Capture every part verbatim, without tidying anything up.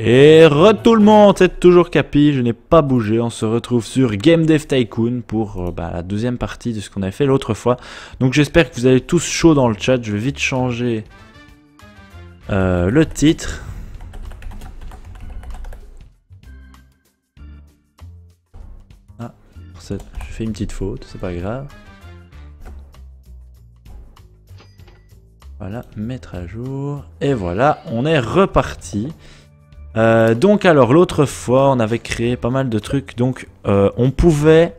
Et re tout le monde, c'est toujours Capi, je n'ai pas bougé, on se retrouve sur Game Dev Tycoon pour euh, bah, la deuxième partie de ce qu'on avait fait l'autre fois. Donc j'espère que vous allez tous chaud dans le chat, je vais vite changer euh, le titre. Ah, je fais une petite faute, c'est pas grave. Voilà, mettre à jour, et voilà, on est reparti. Euh, donc alors l'autre fois on avait créé pas mal de trucs, donc euh, on pouvait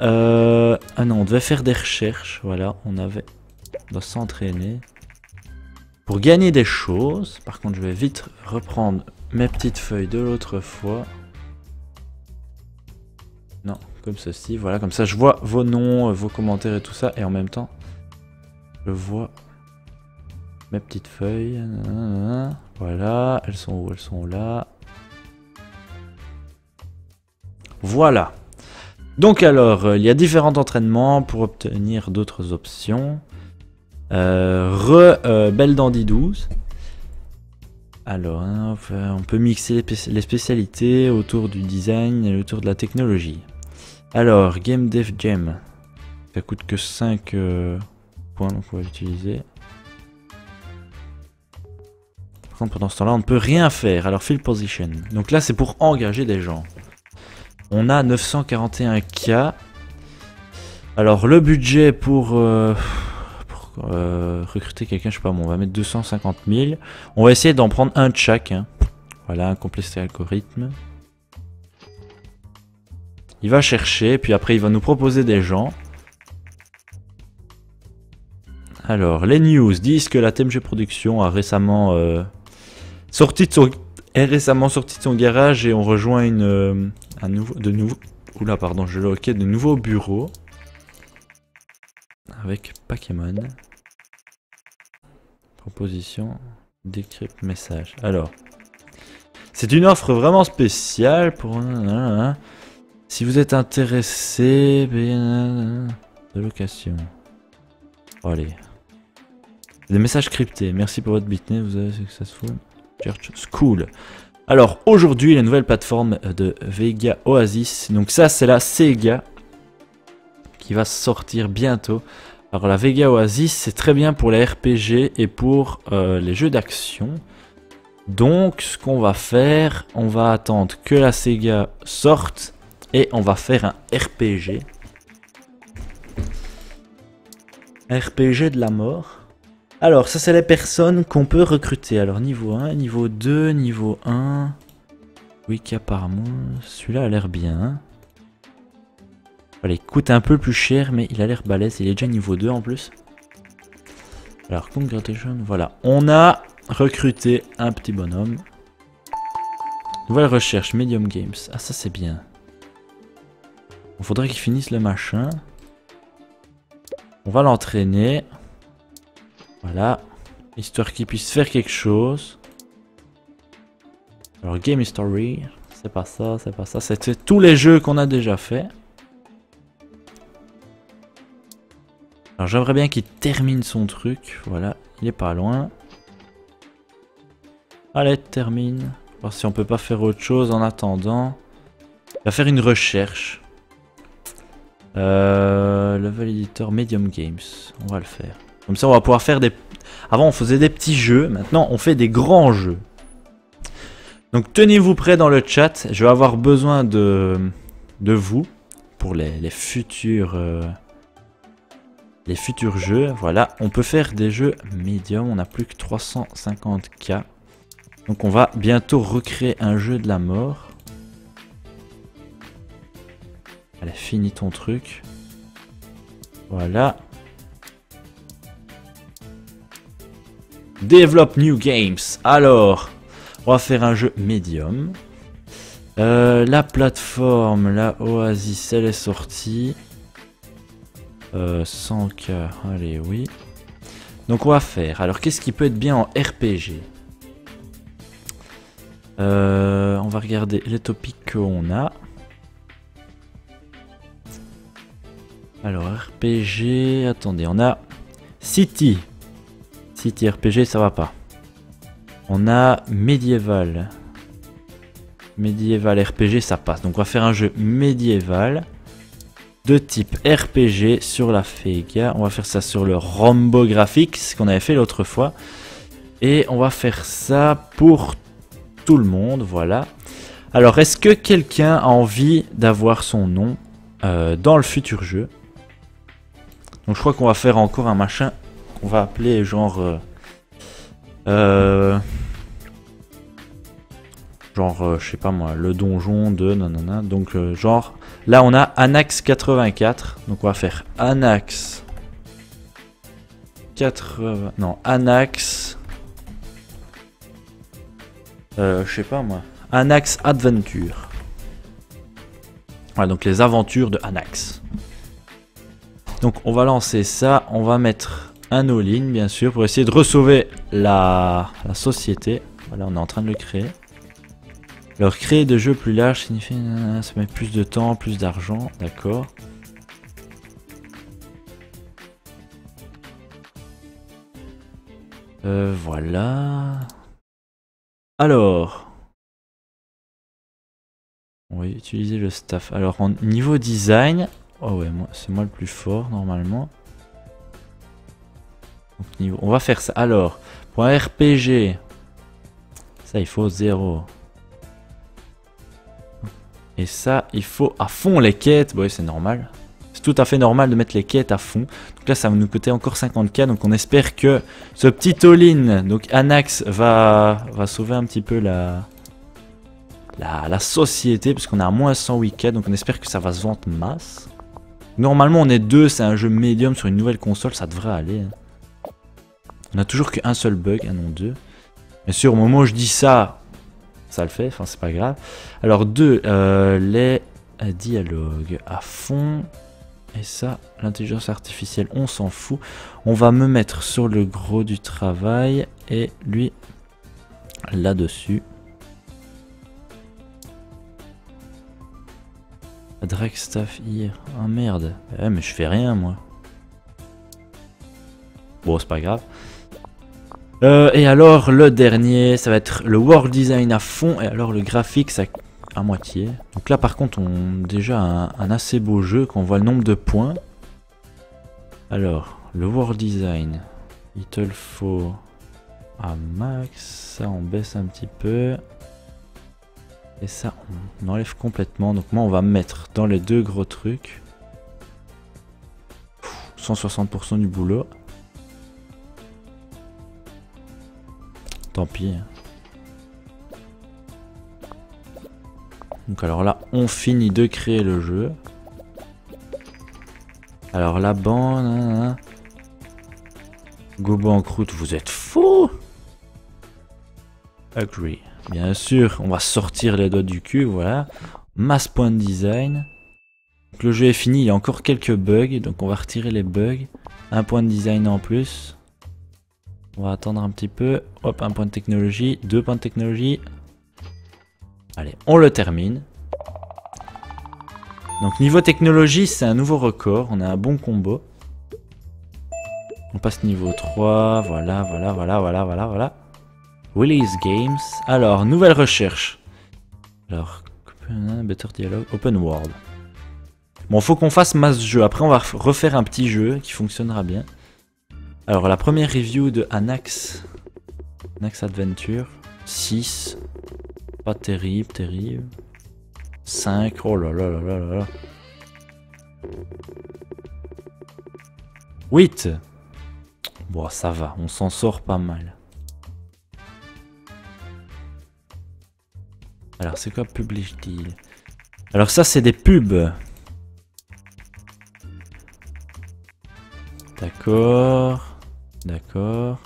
euh, ah non on devait faire des recherches, voilà on avait on doit s'entraîner pour gagner des choses. Par contre je vais vite reprendre mes petites feuilles de l'autre fois, non comme ceci, voilà comme ça je vois vos noms, vos commentaires et tout ça, et en même temps je vois mes petites feuilles, nanana. Voilà, elles sont où? Elles sont là. Voilà. Donc alors, euh, il y a différents entraînements pour obtenir d'autres options. Euh, Re-Belle euh, Dandy douze. Alors, hein, on peut mixer les spécialités autour du design et autour de la technologie. Alors, Game Dev Jam. Ça coûte que cinq euh, points, donc on va l'utiliser. Pendant ce temps-là, on ne peut rien faire. Alors, field position. Donc là, c'est pour engager des gens. On a neuf cent quarante et un K. Alors, le budget pour, euh, pour euh, recruter quelqu'un, je sais pas, bon, on va mettre deux cent cinquante mille. On va essayer d'en prendre un de chaque. Hein. Voilà, un compléter algorithme. Il va chercher, puis après, il va nous proposer des gens. Alors, les news disent que la T M G Production a récemment... Euh, Sorti de son, est récemment sorti de son garage et on rejoint une, euh, un nouveau, de nouveau, oula pardon, je le hockey, de nouveaux bureaux avec Pokémon. Proposition, décrypte message. Alors, c'est une offre vraiment spéciale pour. Si vous êtes intéressé, de location. Bon, allez, des messages cryptés. Merci pour votre bitnet, vous avez successful. Church School. Alors aujourd'hui la nouvelle plateforme de Vega Oasis, donc ça c'est la SEGA qui va sortir bientôt. Alors la Vega Oasis c'est très bien pour les R P G et pour euh, les jeux d'action. Donc ce qu'on va faire, on va attendre que la SEGA sorte et on va faire un R P G. R P G de la mort. Alors, ça c'est les personnes qu'on peut recruter. Alors, niveau un, niveau deux, niveau un... Wiki apparemment, celui-là a l'air bien. Hein. Voilà, il coûte un peu plus cher, mais il a l'air balèze. Il est déjà niveau deux en plus. Alors, congratulations, voilà. On a recruté un petit bonhomme. Nouvelle recherche, Medium Games. Ah, ça c'est bien. Il faudrait qu'ils finissent le machin. On va l'entraîner. Voilà, histoire qu'il puisse faire quelque chose. Alors Game Story, c'est pas ça, c'est pas ça, c'est tous les jeux qu'on a déjà fait. Alors j'aimerais bien qu'il termine son truc, voilà, il est pas loin. Allez, termine, voir si on peut pas faire autre chose en attendant. Il va faire une recherche. Euh, level Editor Medium Games, on va le faire. Comme ça on va pouvoir faire des... Avant on faisait des petits jeux, maintenant on fait des grands jeux. Donc tenez-vous prêts dans le chat, je vais avoir besoin de, de vous pour les, les futurs euh, les futurs jeux. Voilà, on peut faire des jeux médiums, on n'a plus que trois cent cinquante K. Donc on va bientôt recréer un jeu de la mort. Allez, finis ton truc. Voilà. Develop New Games. Alors, on va faire un jeu médium. Euh, la plateforme, la Oasis, elle est sortie. Euh, cent K, allez, oui. Donc, on va faire. Alors, qu'est-ce qui peut être bien en R P G? euh, On va regarder les topics qu'on a. Alors, R P G, attendez, on a City. City R P G, ça va pas. On a médiéval. Médiéval R P G, ça passe. Donc on va faire un jeu médiéval de type R P G sur la Vega. On va faire ça sur le Rombographix qu'on avait fait l'autre fois. Et on va faire ça pour tout le monde, voilà. Alors, est-ce que quelqu'un a envie d'avoir son nom euh, dans le futur jeu? Donc je crois qu'on va faire encore un machin qu'on va appeler genre... Euh, euh, genre, euh, je sais pas moi, le donjon de nanana. Donc euh, genre, là on a Anax quatre-vingt-quatre. Donc on va faire Anax quatre-vingts... Non, Anax... Euh, je sais pas moi. Anax Adventure. Voilà, donc les aventures de Anax. Donc on va lancer ça. On va mettre un all-in bien sûr pour essayer de resauver la, la société. Voilà, on est en train de le créer. Alors créer de jeux plus larges signifie euh, ça met plus de temps, plus d'argent, d'accord. Euh, voilà. Alors, on va utiliser le staff. Alors, en niveau design, oh ouais, moi c'est moi le plus fort normalement. Donc, niveau, on va faire ça. Alors, pour un R P G, ça il faut zéro. Et ça, il faut à fond les quêtes. Bon, oui, c'est normal. C'est tout à fait normal de mettre les quêtes à fond. Donc là, ça va nous coûter encore cinquante K. Donc on espère que ce petit all-in, donc Anax, va, va sauver un petit peu la, la, la société. Parce qu'on a à moins cent huit K. Donc on espère que ça va se vendre masse. Normalement, on est deux. C'est un jeu médium sur une nouvelle console. Ça devrait aller. Hein. On a toujours qu'un seul bug. Ah non, deux. Bien sûr, au moment où je dis ça, ça le fait. Enfin, c'est pas grave. Alors, deux, euh, les dialogues à fond. Et ça, l'intelligence artificielle, on s'en fout. On va me mettre sur le gros du travail et lui là-dessus. Drag staff hier. Ah merde. Ouais, mais je fais rien moi. Bon, c'est pas grave. Euh, et alors, le dernier, ça va être le world design à fond et alors le graphique, ça. À moitié. Donc là par contre on a déjà un, un assez beau jeu quand on voit le nombre de points. Alors le world design, il te le faut à max, ça on baisse un petit peu et ça on enlève complètement. Donc moi on va mettre dans les deux gros trucs cent soixante pour cent du boulot. Tant pis. Donc alors là, on finit de créer le jeu. Alors la bande... Go banqueroute, vous êtes fous. Agree. Bien sûr, on va sortir les doigts du cul, voilà. Mass point design. Donc le jeu est fini, il y a encore quelques bugs, donc on va retirer les bugs. Un point de design en plus. On va attendre un petit peu. Hop, un point de technologie, deux points de technologie... Allez, on le termine. Donc niveau technologie, c'est un nouveau record. On a un bon combo. On passe niveau trois. Voilà, voilà, voilà, voilà, voilà, voilà. Willy's Games. Alors, nouvelle recherche. Alors, Better Dialogue, Open World. Bon, faut qu'on fasse masse jeu. Après, on va refaire un petit jeu qui fonctionnera bien. Alors, la première review de Anax. Anax Adventure. six. Pas terrible, terrible. cinq, oh là là là là là. huit. Bon, ça va, on s'en sort pas mal. Alors, c'est quoi Publish Deal? Alors ça, c'est des pubs. D'accord, d'accord.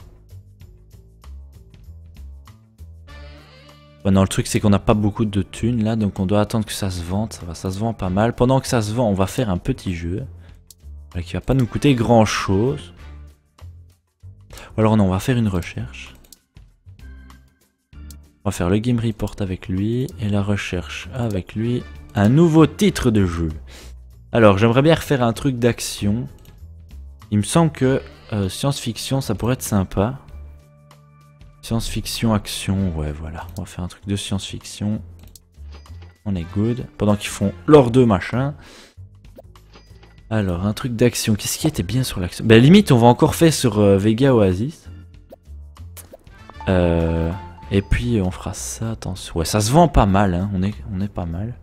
Bon non, le truc c'est qu'on n'a pas beaucoup de thunes là, donc on doit attendre que ça se vende, ça va, ça se vend pas mal. Pendant que ça se vend, on va faire un petit jeu, voilà, qui va pas nous coûter grand chose. Ou alors non, on va faire une recherche. On va faire le game report avec lui, et la recherche avec lui. Un nouveau titre de jeu. Alors, j'aimerais bien refaire un truc d'action. Il me semble que euh, science-fiction, ça pourrait être sympa. Science-fiction, action, ouais, voilà. On va faire un truc de science-fiction. On est good. Pendant qu'ils font leurs deux machins. Alors, un truc d'action. Qu'est-ce qui était bien sur l'action? Bah, limite, on va encore faire sur euh, Vega Oasis. Euh, et puis, on fera ça. Attention. Ouais, ça se vend pas mal. Hein. On est, on est pas mal.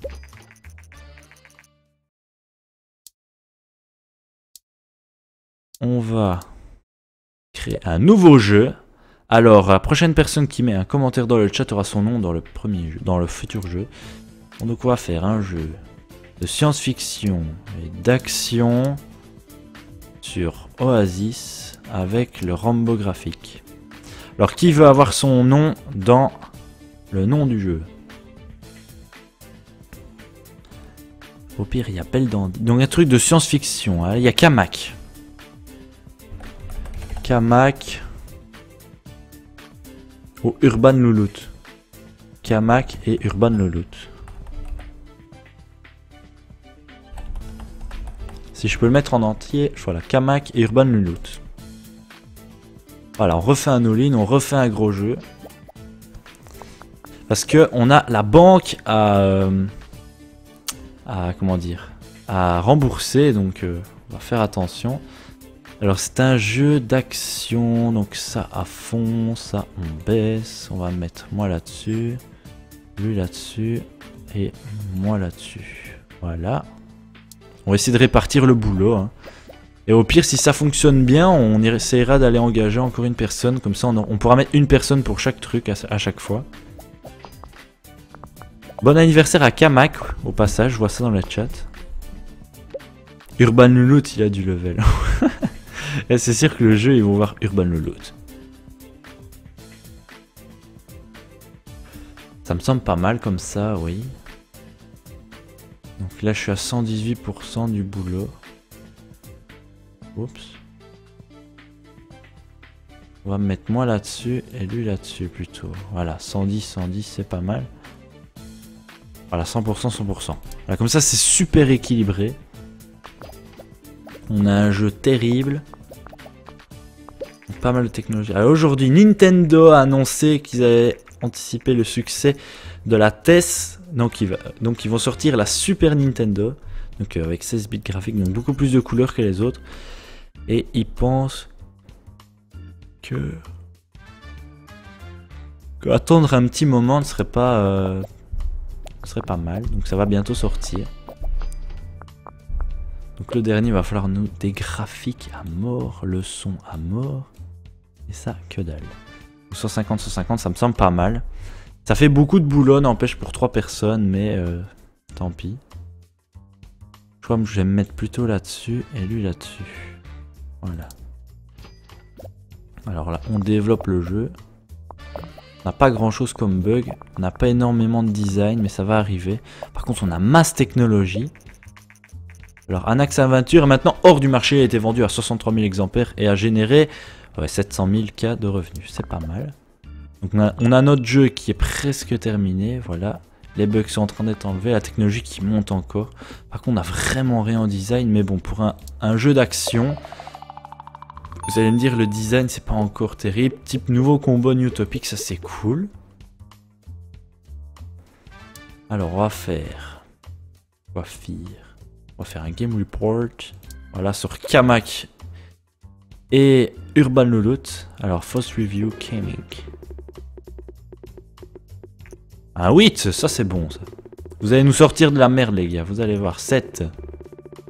On va créer un nouveau jeu. Alors, la prochaine personne qui met un commentaire dans le chat aura son nom dans le premier jeu, dans le futur jeu. Donc, on va faire un jeu de science-fiction et d'action sur Oasis avec le Rombographix. Alors, qui veut avoir son nom dans le nom du jeu? Au pire, il y a Belle Dandy. Donc, un truc de science-fiction. Hein. Il y a Kamak. Kamak. Ou Urban Loulout. Kamak et Urban Loulout. Si je peux le mettre en entier, voilà, Kamak et Urban Loulout. Voilà, on refait un all-in, on refait un gros jeu. Parce que on a la banque à, à comment dire, à rembourser, donc euh, on va faire attention. Alors c'est un jeu d'action, donc ça à fond, ça on baisse, on va mettre moi là-dessus, lui là-dessus et moi là-dessus, voilà. On va essayer de répartir le boulot, hein. Et au pire si ça fonctionne bien, on essaiera d'aller engager encore une personne, comme ça on, on pourra mettre une personne pour chaque truc à, à chaque fois. Bon anniversaire à Kamak, au passage, je vois ça dans le chat. Urban Loulout il a du level. C'est sûr que le jeu, ils vont voir Urban Loulout. Ça me semble pas mal comme ça, oui. Donc là, je suis à cent dix-huit pour cent du boulot. Oups. On va mettre moi là-dessus et lui là-dessus plutôt. Voilà, cent dix, cent dix, c'est pas mal. Voilà, cent pour cent, cent pour cent. Voilà, comme ça, c'est super équilibré. On a un jeu terrible. Pas mal de technologie. Alors aujourd'hui, Nintendo a annoncé qu'ils avaient anticipé le succès de la T E S. Donc ils, va, donc ils vont sortir la Super Nintendo. Donc euh, avec seize bits graphiques, donc beaucoup plus de couleurs que les autres. Et ils pensent que, que attendre un petit moment ne serait pas, euh, ne serait pas mal. Donc ça va bientôt sortir. Donc le dernier va falloir nous des graphiques à mort, le son à mort, et ça que dalle. cent cinquante, cent cinquante, ça me semble pas mal. Ça fait beaucoup de boulot, n'empêche pour trois personnes, mais euh, tant pis. Je crois que je vais me mettre plutôt là-dessus et lui là-dessus. Voilà. Alors là, on développe le jeu. On n'a pas grand-chose comme bug, on n'a pas énormément de design, mais ça va arriver. Par contre, on a masse technologie. Alors Anax Adventure est maintenant hors du marché, a été vendu à soixante-trois mille exemplaires et a généré ouais, sept cent mille K de revenus, c'est pas mal. Donc on a, on a notre jeu qui est presque terminé, voilà. Les bugs sont en train d'être enlevés, la technologie qui monte encore. Par contre on a vraiment rien en design, mais bon pour un, un jeu d'action, vous allez me dire le design c'est pas encore terrible. Type nouveau combo New Topic, ça c'est cool. Alors on va faire... Coiffure. On va faire un game report, voilà, sur Kamak et Urban Loulout. Alors, first review Kamak. Un huit, ça c'est bon, ça. Vous allez nous sortir de la merde, les gars, vous allez voir. sept.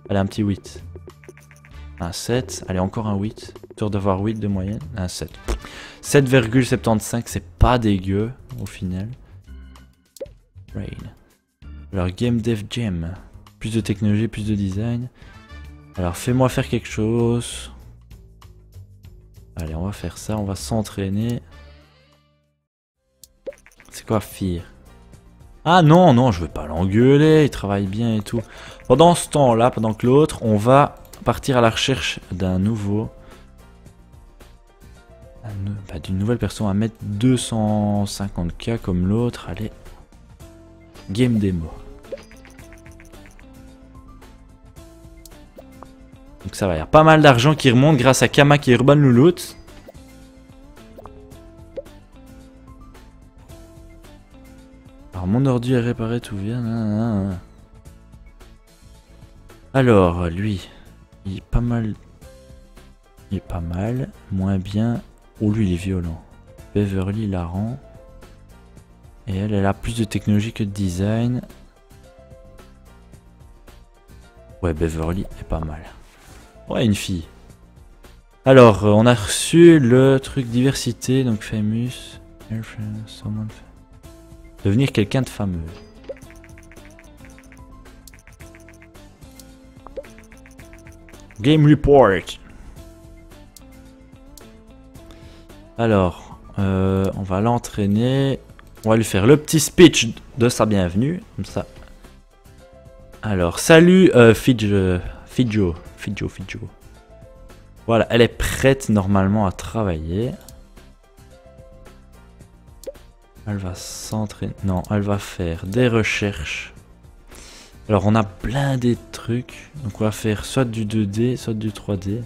Allez, un petit huit. Un sept, allez, encore un huit. Tour d'avoir huit de moyenne. Un sept. sept virgule soixante-quinze, c'est pas dégueu, au final. Rain. Alors, Game Dev Jam. Plus de technologie, plus de design. Alors fais-moi faire quelque chose. Allez, on va faire ça, on va s'entraîner. C'est quoi Fear? Ah non, non, je veux pas l'engueuler, il travaille bien et tout. Pendant ce temps-là, pendant que l'autre, on va partir à la recherche d'un nouveau... Bah, d'une nouvelle personne à mettre deux cent cinquante K comme l'autre. Allez, game démo. Donc ça va, il y a pas mal d'argent qui remonte grâce à Kamak et Urban Loulout. Alors mon ordi est réparé, tout vient. Alors lui, il est pas mal. Il est pas mal. Moins bien. Oh lui il est violent. Beverly la rend. Et elle, elle a plus de technologie que de design. Ouais, Beverly est pas mal. Ouais, une fille. Alors, on a reçu le truc diversité, donc famous. Devenir quelqu'un de fameux. Game report. Alors, euh, on va l'entraîner. On va lui faire le petit speech de sa bienvenue, comme ça. Alors, salut euh, Fidjo, Fidjo, Fidjo, Fidjo. Voilà, elle est prête normalement à travailler. Elle va s'entraîner. Non, elle va faire des recherches. Alors, on a plein des trucs. Donc, on va faire soit du deux D, soit du trois D.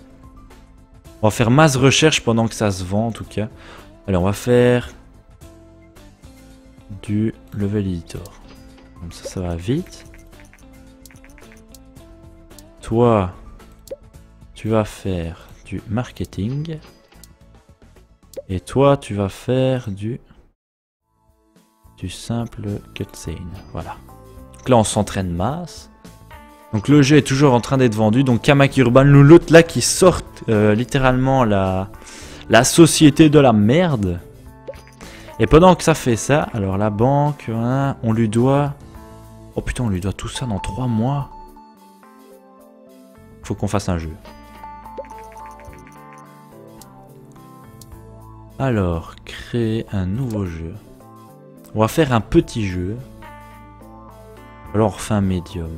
On va faire masse recherche pendant que ça se vend, en tout cas. Allez, on va faire du level editor. Comme ça, ça va vite. Toi, tu vas faire du marketing. Et toi, tu vas faire du, du simple cutscene. Voilà. Donc là, on s'entraîne masse. Donc le jeu est toujours en train d'être vendu. Donc Kama Kirban Lulu, là, qui sort euh, littéralement la, la société de la merde. Et pendant que ça fait ça, alors la banque, hein, on lui doit... Oh putain, on lui doit tout ça dans trois mois. Faut qu'on fasse un jeu. Alors, créer un nouveau jeu. On va faire un petit jeu. Alors, on refait un médium.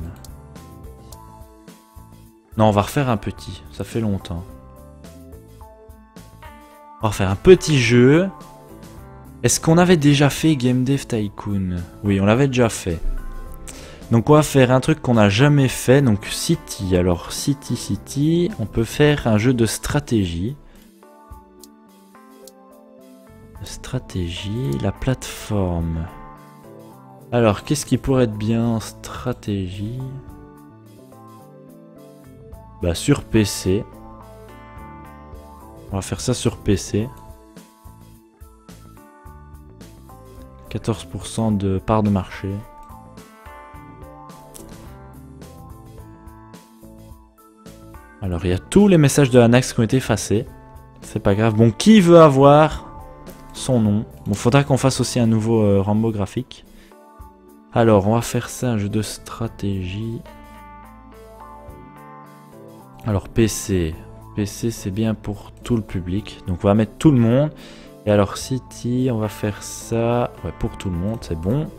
Non, on va refaire un petit. Ça fait longtemps. On va refaire un petit jeu. Est-ce qu'on avait déjà fait Game Dev Tycoon? Oui, on l'avait déjà fait. Donc on va faire un truc qu'on n'a jamais fait, donc City. Alors City City, on peut faire un jeu de stratégie. Stratégie, la plateforme. Alors qu'est-ce qui pourrait être bien en stratégie? Bah sur P C. On va faire ça sur P C. quatorze pour cent de part de marché. Alors, il y a tous les messages de Anax qui ont été effacés. C'est pas grave. Bon, qui veut avoir son nom? Bon, faudra qu'on fasse aussi un nouveau euh, Rombographix. Alors, on va faire ça, un jeu de stratégie. Alors, P C. P C, c'est bien pour tout le public. Donc, on va mettre tout le monde. Et alors, City, on va faire ça ouais, pour tout le monde. C'est bon.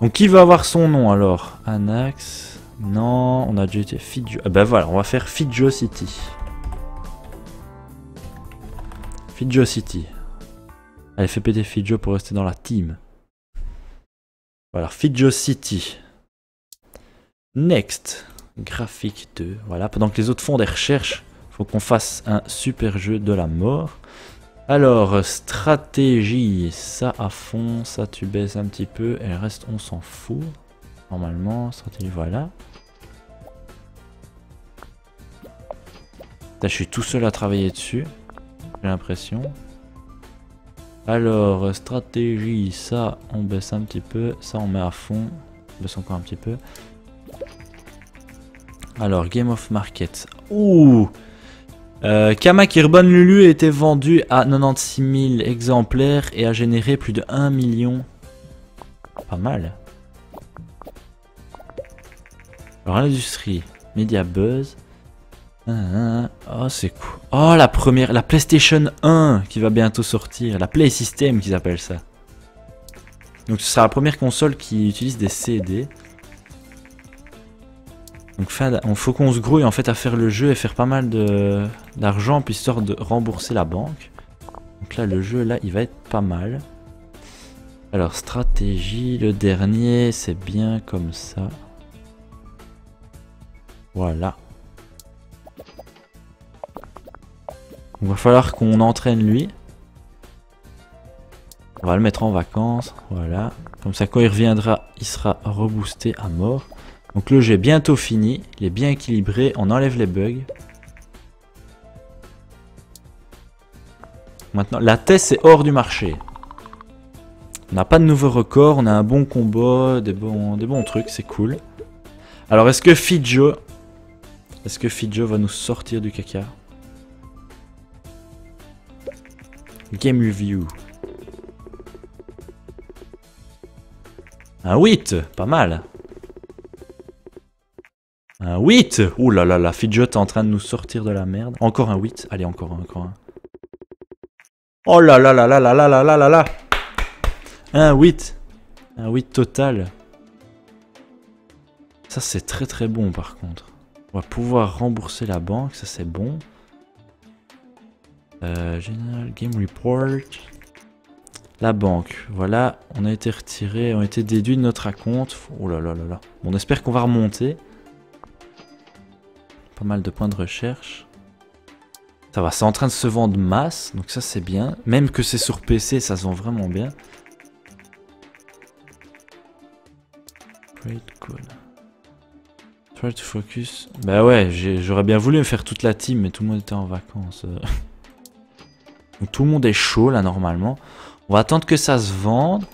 Donc, qui veut avoir son nom, alors? Anax... Non, on a déjà été Fidjo. Ah bah ben voilà, on va faire Fidjo City. Fidjo City. Allez, fais péter Fidjo pour rester dans la team. Voilà, Fidjo City. Next. Graphique deux. Voilà, pendant que les autres font des recherches, faut qu'on fasse un super jeu de la mort. Alors, stratégie. Ça à fond, ça tu baisses un petit peu. Et le reste, on s'en fout. Normalement, stratégie, voilà. Là, je suis tout seul à travailler dessus, j'ai l'impression. Alors, stratégie, ça, on baisse un petit peu. Ça, on met à fond. On baisse encore un petit peu. Alors, Game of Market. Ouh euh, Kama Kirban Lulu était vendu à quatre-vingt-seize mille exemplaires et a généré plus de un million. Pas mal. Alors, l'industrie, Media Buzz. Oh, c'est cool. Oh, la première, la PlayStation un qui va bientôt sortir. La Play System qu'ils appellent ça. Donc, ce sera la première console qui utilise des C D. Donc, il faut qu'on se grouille en fait à faire le jeu et faire pas mal d'argent, puis histoire de rembourser la banque. Donc, là, le jeu, là, il va être pas mal. Alors, stratégie, le dernier, c'est bien comme ça. Voilà. Il va falloir qu'on entraîne lui. On va le mettre en vacances, voilà. Comme ça, quand il reviendra, il sera reboosté à mort. Donc le jeu est bientôt fini, il est bien équilibré, on enlève les bugs. Maintenant, la T E S est hors du marché. On n'a pas de nouveau record, on a un bon combat, des bons, des bons trucs, c'est cool. Alors, est-ce que Fidjo... Est-ce que Fidjo va nous sortir du caca? Game Review. Un huit, pas mal. Un huit. Ouh là là là, Fidjo t'es en train de nous sortir de la merde. Encore un huit, allez encore un, encore un. Oh là là là là là là là là là là. Un huit. Un huit total. Ça c'est très très bon par contre. On va pouvoir rembourser la banque, ça c'est bon. Euh, General Game Report. La banque, voilà, on a été retiré, on a été déduit de notre acompte. Oh là là là là. Bon, on espère qu'on va remonter. Pas mal de points de recherche. Ça va, c'est en train de se vendre masse, donc ça c'est bien. Même que c'est sur P C, ça se vend vraiment bien. Great call. Try to focus. Bah ouais, j'aurais bien voulu me faire toute la team, mais tout le monde était en vacances. Donc tout le monde est chaud là normalement. On va attendre que ça se vende.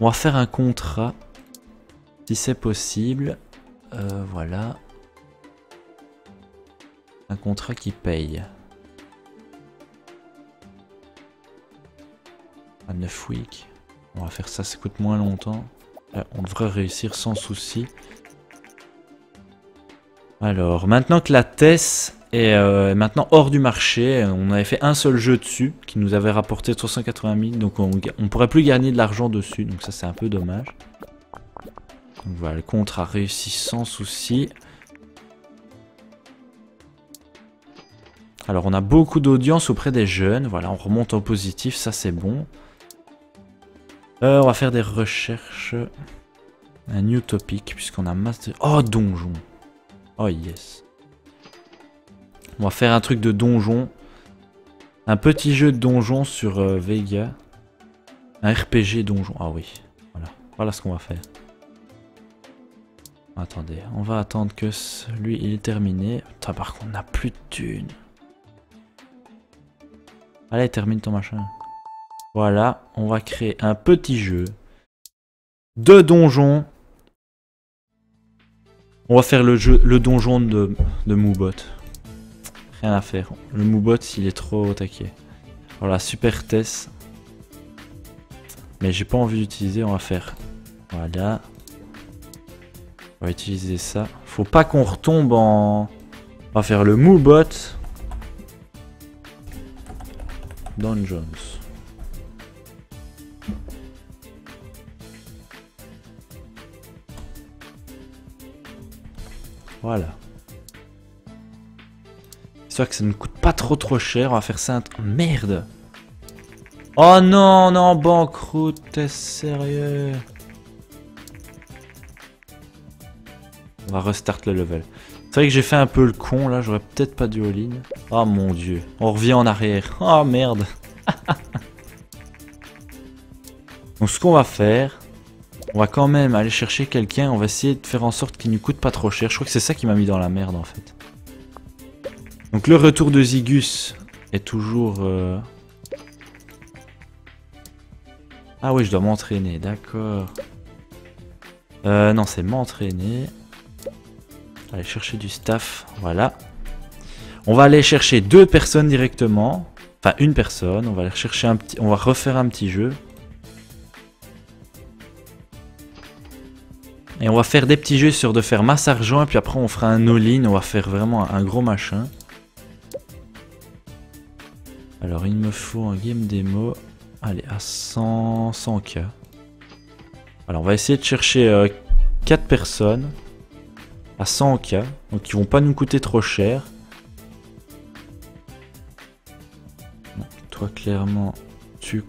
On va faire un contrat si c'est possible. Euh, voilà. Un contrat qui paye. À neuf weeks. On va faire ça, ça coûte moins longtemps. Là, on devrait réussir sans souci. Alors, maintenant que la T E S est euh, maintenant hors du marché, on avait fait un seul jeu dessus qui nous avait rapporté trois cent quatre-vingt mille, donc on ne pourrait plus gagner de l'argent dessus, donc ça c'est un peu dommage. Donc voilà, le contrat réussi sans souci. Alors on a beaucoup d'audience auprès des jeunes, voilà, on remonte en positif, ça c'est bon. Euh, on va faire des recherches. Un new topic, puisqu'on a masse de... Oh, donjon! Oh yes. On va faire un truc de donjon. Un petit jeu de donjon sur euh, Vega. Un R P G donjon. Ah oui. Voilà, voilà ce qu'on va faire. Attendez. On va attendre que lui il est terminé. Putain par contre on n'a plus de thunes. Allez termine ton machin. Voilà. On va créer un petit jeu. De donjon. On va faire le jeu, le donjon de, de Moubot. Rien à faire. Le Moubot, il est trop taqué. Voilà, Super T E S. Mais j'ai pas envie d'utiliser, on va faire. Voilà. On va utiliser ça. Faut pas qu'on retombe en... On va faire le Moubot. Dungeons. Voilà. J'espère que ça ne coûte pas trop trop cher. On va faire ça. Oh, merde. Oh non, non, banqueroute, t'es sérieux. On va restart le level. C'est vrai que j'ai fait un peu le con là. J'aurais peut-être pas dû all-in. Oh mon dieu. On revient en arrière. Oh merde. Donc ce qu'on va faire... On va quand même aller chercher quelqu'un, on va essayer de faire en sorte qu'il ne coûte pas trop cher. Je crois que c'est ça qui m'a mis dans la merde en fait. Donc le retour de Zigus est toujours... Euh... Ah oui, je dois m'entraîner, d'accord. Euh, non, c'est m'entraîner. Aller chercher du staff, voilà. On va aller chercher deux personnes directement. Enfin, une personne, on va aller chercher un petit... On va refaire un petit jeu. Et on va faire des petits jeux sur de faire masse argent et puis après on fera un all-in, on va faire vraiment un gros machin. Alors il me faut un game démo, allez à cent, cent K. Alors on va essayer de chercher euh, quatre personnes à cent K, donc ils vont pas nous coûter trop cher. Non, toi clairement tu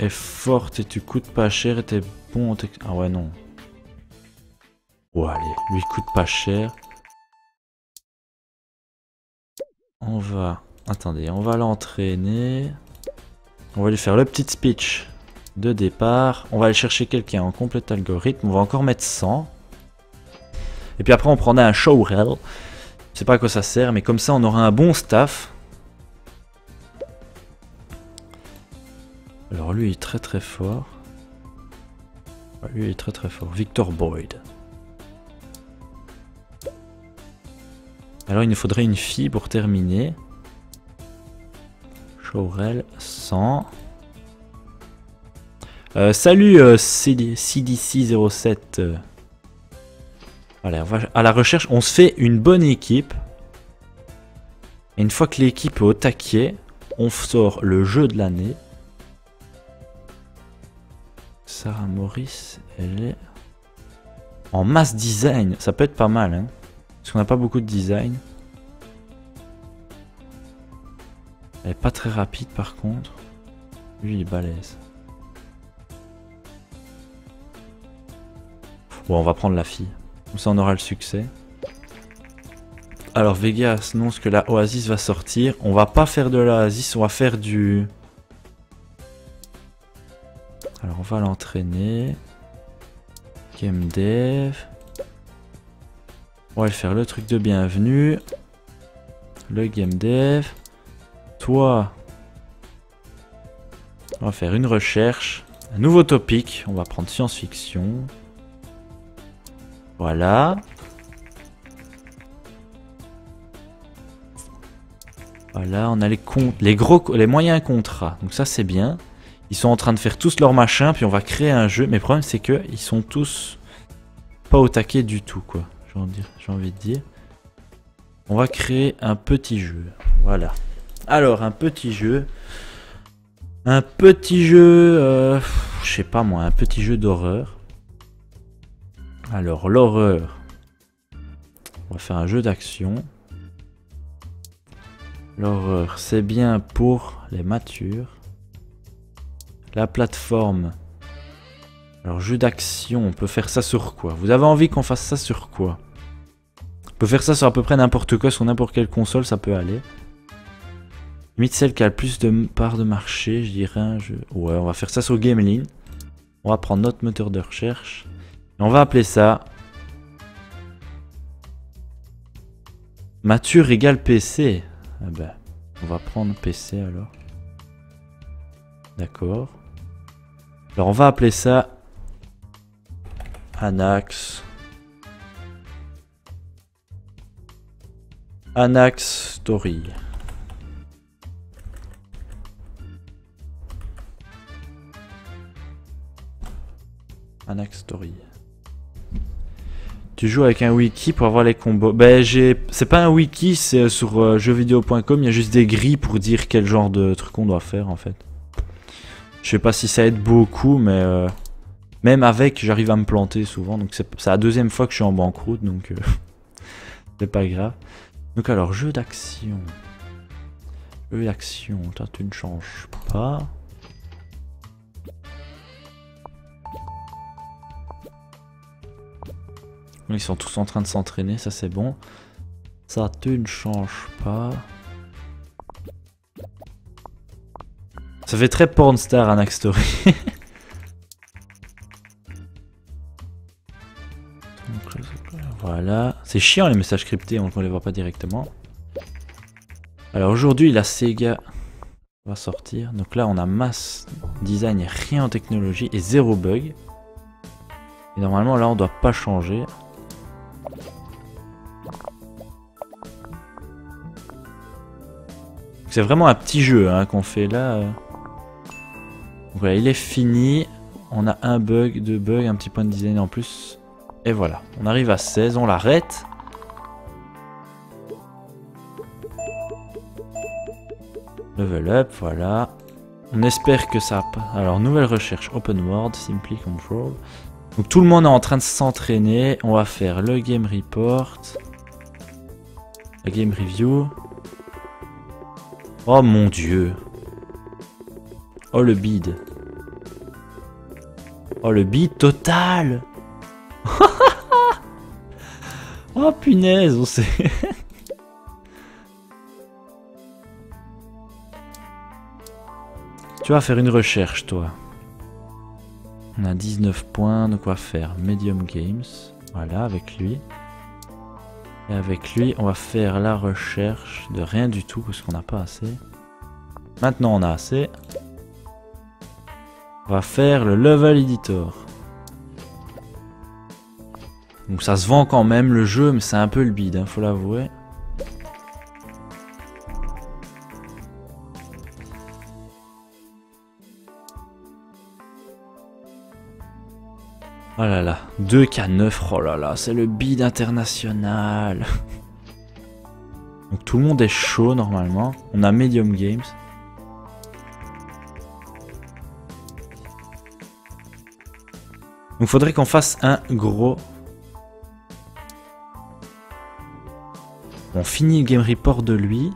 es forte et tu coûtes pas cher et t'es bon en tech... Ah ouais non. Oh allez, lui il coûte pas cher. On va... Attendez, on va l'entraîner. On va lui faire le petit speech. de départ. On va aller chercher quelqu'un en complète algorithme. On va encore mettre cent. Et puis après on prendra un Aurel. Je sais pas à quoi ça sert, mais comme ça on aura un bon staff. Alors lui il est très très fort. Ouais, lui il est très très fort. Victor Boyd. Alors il nous faudrait une fille pour terminer. Aurel, cent. Euh, salut euh, C D C zéro sept. Euh. Voilà, on va à la recherche. On se fait une bonne équipe. Et une fois que l'équipe est au taquet, on sort le jeu de l'année. Sarah Maurice, elle est en mass design. Ça peut être pas mal, hein, parce qu'on n'a pas beaucoup de design. Elle est pas très rapide par contre. Lui il est balèze. Bon, on va prendre la fille. Comme ça on aura le succès. Alors Vega annonce que la Oasis va sortir. On va pas faire de l'Oasis, on va faire du... Alors on va l'entraîner. Game Dev. On va lui faire le truc de bienvenue. Le Game Dev. Toi, on va faire une recherche, un nouveau topic, on va prendre science-fiction. Voilà. Voilà, on a les comptes, les gros, les moyens contrats. Donc ça c'est bien. Ils sont en train de faire tous leur machin, puis on va créer un jeu. Mais le problème c'est que ils sont tous pas au taquet du tout, quoi. J'ai envie de dire, j'ai envie de dire. On va créer un petit jeu. Voilà. Alors, un petit jeu, un petit jeu, euh, je sais pas moi, un petit jeu d'horreur. Alors, l'horreur, on va faire un jeu d'action. L'horreur, c'est bien pour les matures. La plateforme, alors jeu d'action, on peut faire ça sur quoi? Vous avez envie qu'on fasse ça sur quoi? On peut faire ça sur à peu près n'importe quoi, sur n'importe quelle console, ça peut aller. Limite celle qui a le plus de parts de marché, je dirais un jeu. Ouais, on va faire ça sur Gameline. On va prendre notre moteur de recherche. Et on va appeler ça... Mature égale P C. Ah ben, on va prendre P C alors. D'accord. Alors on va appeler ça... Anax. Anax Story. Anax Story. Tu joues avec un wiki pour avoir les combos. Ben j'ai, c'est pas un wiki, c'est sur euh, jeux vidéo point com. Il y a juste des grilles pour dire quel genre de truc on doit faire en fait. Je sais pas si ça aide beaucoup, mais euh, même avec, j'arrive à me planter souvent. Donc c'est la deuxième fois que je suis en banqueroute, donc euh, c'est pas grave. Donc alors jeu d'action, jeu d'action, toi tu ne changes pas. Ils sont tous en train de s'entraîner, ça c'est bon. Ça, tu ne changes pas. Ça fait très pornstar, Anax Story. Voilà. C'est chiant les messages cryptés, on ne les voit pas directement. Alors aujourd'hui, la SEGA va sortir. Donc là, on a mass design, rien en technologie et zéro bug. Et normalement, là, on ne doit pas changer. C'est vraiment un petit jeu hein, qu'on fait là. Donc voilà, il est fini. On a un bug, deux bugs, un petit point de design en plus. Et voilà, on arrive à seize, on l'arrête. Level up, voilà. On espère que ça... Alors, nouvelle recherche, open world, simply control. Donc tout le monde est en train de s'entraîner. On va faire le game report. La game review. Oh mon dieu. Oh le bide. Oh le bide total. Oh punaise, on sait. Tu vas faire une recherche toi. On a dix-neuf points, de quoi faire Medium Games. Voilà, avec lui. Et avec lui, on va faire la recherche de rien du tout, parce qu'on n'a pas assez. Maintenant, on a assez. On va faire le Level Editor. Donc ça se vend quand même le jeu, mais c'est un peu le bide, hein, faut l'avouer. Oh là là, deux K neuf, oh là là, c'est le bid international. Donc tout le monde est chaud normalement. On a Medium Games. Donc faudrait qu'on fasse un gros. On finit le game report de lui.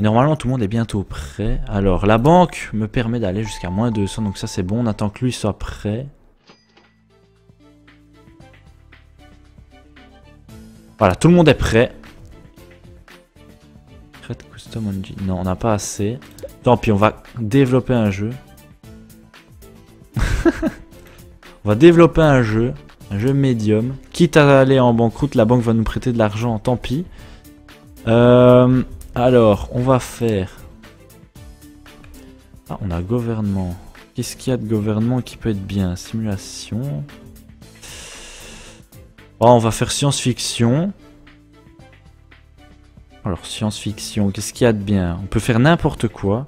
Et normalement tout le monde est bientôt prêt. Alors la banque me permet d'aller jusqu'à moins deux cents, donc ça c'est bon, on attend que lui soit prêt. Voilà, tout le monde est prêt. Create custom engine. Non, on n'a pas assez. Tant pis, on va développer un jeu. On va développer un jeu, un jeu médium. Quitte à aller en banqueroute, la banque va nous prêter de l'argent, tant pis. Euh... Alors, on va faire... Ah, on a gouvernement. Qu'est-ce qu'il y a de gouvernement qui peut être bien? Simulation. Oh, on va faire science-fiction. Alors, science-fiction, qu'est-ce qu'il y a de bien? On peut faire n'importe quoi.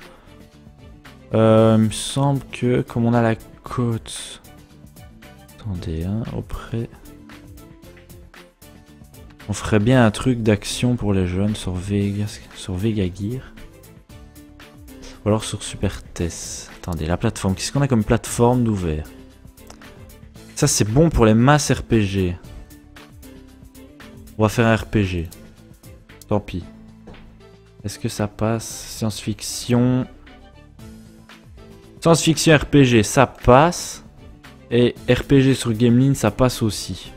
Euh, il me semble que, comme on a la côte... Attendez, hein, auprès... On ferait bien un truc d'action pour les jeunes sur Vega, sur Vega Gear. Ou alors sur Super T E S. Attendez, la plateforme. Qu'est-ce qu'on a comme plateforme d'ouvert? Ça, c'est bon pour les masses R P G. On va faire un R P G. Tant pis. Est-ce que ça passe? Science-fiction. Science-fiction R P G, ça passe. Et R P G sur Gameline, ça passe aussi.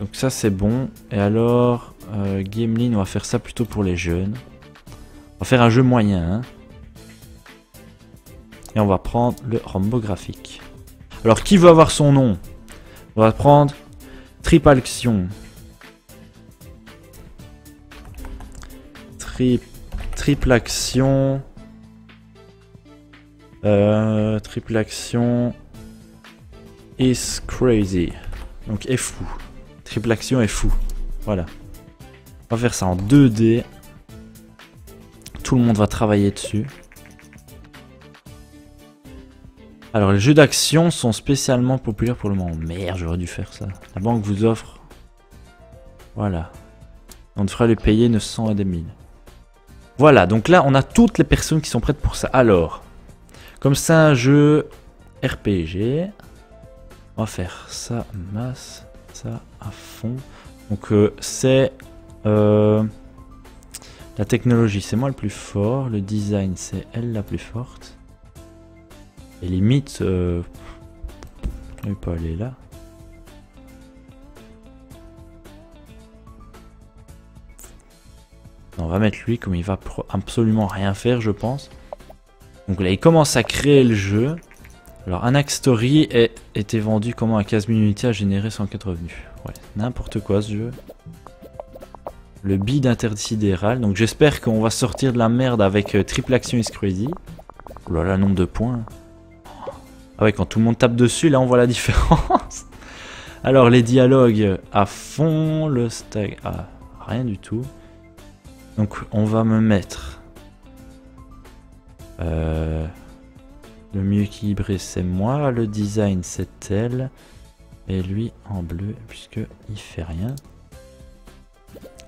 Donc ça c'est bon, et alors euh, Gameline, on va faire ça plutôt pour les jeunes. On va faire un jeu moyen, hein. Et on va prendre le Rombographix. Alors qui veut avoir son nom? On va prendre Triple Action. Tri triple Action. Euh, triple Action is Crazy. Donc est fou. Triple Action est fou. Voilà. On va faire ça en deux D. Tout le monde va travailler dessus. Alors, les jeux d'action sont spécialement populaires pour le moment. Merde, j'aurais dû faire ça. La banque vous offre... Voilà. On devra les payer neuf cents à deux mille. Voilà, donc là, on a toutes les personnes qui sont prêtes pour ça. Alors, comme c'est un jeu R P G, on va faire ça masse... Ça à fond. Donc euh, c'est euh, la technologie, c'est moi le plus fort, le design c'est elle la plus forte, et limite euh, on peut aller là. On va mettre lui, comme il va absolument rien faire je pense. Donc là il commence à créer le jeu. Alors, Anax Story a été vendu comment à quinze mille unités, a généré cent quatre revenus. Ouais, n'importe quoi ce jeu. Le bid intersidéral. Donc, j'espère qu'on va sortir de la merde avec euh, Triple Action is Crazy. Oh là là, nombre de points. Ah ouais, quand tout le monde tape dessus, là, on voit la différence. Alors, les dialogues à fond, le stag... Ah, rien du tout. Donc, on va me mettre... Euh... Le mieux équilibré c'est moi, le design c'est elle, et lui en bleu puisque il fait rien.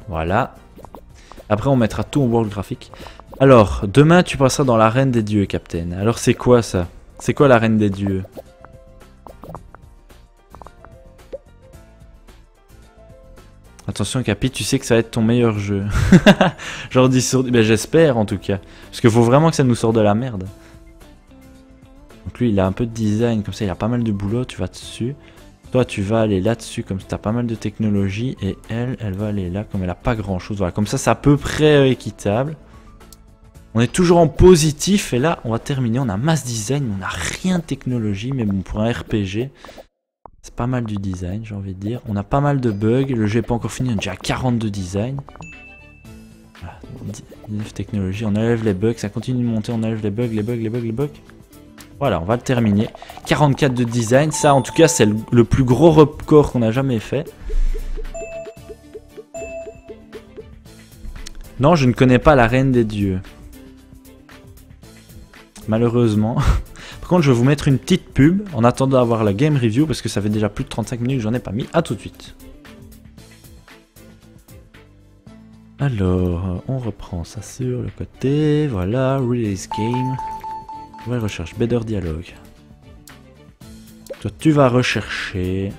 Voilà. Après on mettra tout en world graphique. Alors, demain tu passeras dans l'arène des dieux, Captain. Alors c'est quoi ça? C'est quoi l'arène des dieux? Attention Capi, tu sais que ça va être ton meilleur jeu. Genre dix sur dix, ben, j'espère en tout cas. Parce qu'il faut vraiment que ça nous sorte de la merde. Donc lui il a un peu de design, comme ça il a pas mal de boulot, tu vas dessus. Toi tu vas aller là-dessus, comme ça t'as pas mal de technologie. Et elle, elle va aller là, comme elle a pas grand chose. Voilà, comme ça c'est à peu près équitable. On est toujours en positif, et là, on va terminer. On a mass design, on n'a rien de technologie, mais bon, pour un R P G, c'est pas mal du design, j'ai envie de dire. On a pas mal de bugs, le jeu n'est pas encore fini, on est déjà à quarante-deux design. Voilà, dix-neuf technologies, on enlève les bugs, ça continue de monter, on enlève les bugs, les bugs, les bugs, les bugs. Voilà, on va le terminer. quarante-quatre de design, ça en tout cas, c'est le, le plus gros record qu'on a jamais fait. Non, je ne connais pas la reine des dieux. Malheureusement. Par contre, je vais vous mettre une petite pub en attendant d'avoir la game review parce que ça fait déjà plus de trente-cinq minutes que j'en ai pas mis. À tout de suite. Alors, on reprend ça sur le côté. Voilà, release game. Ouais, recherche, better dialogue. Toi, tu vas rechercher.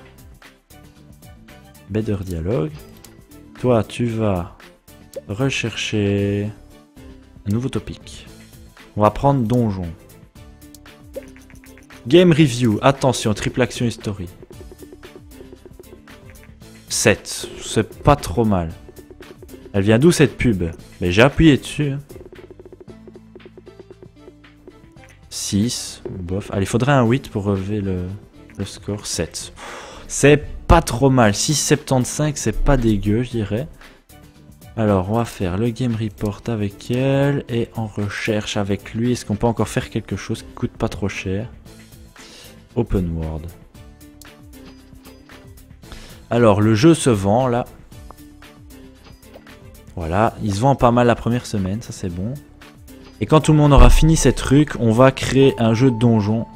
Better dialogue. Toi, tu vas. Rechercher un nouveau topic. On va prendre donjon. Game review. Attention, triple action is Story. sept. C'est pas trop mal. Elle vient d'où cette pub? Mais j'ai appuyé dessus. six. Bof. Allez, il faudrait un huit pour relever le, le score. sept. C'est pas trop mal. six virgule soixante-quinze, c'est pas dégueu, je dirais. Alors, on va faire le game report avec elle et en recherche avec lui. Est-ce qu'on peut encore faire quelque chose qui coûte pas trop cher? Open World. Alors, le jeu se vend là. Voilà, il se vend pas mal la première semaine, ça c'est bon. Et quand tout le monde aura fini ces trucs, on va créer un jeu de donjon.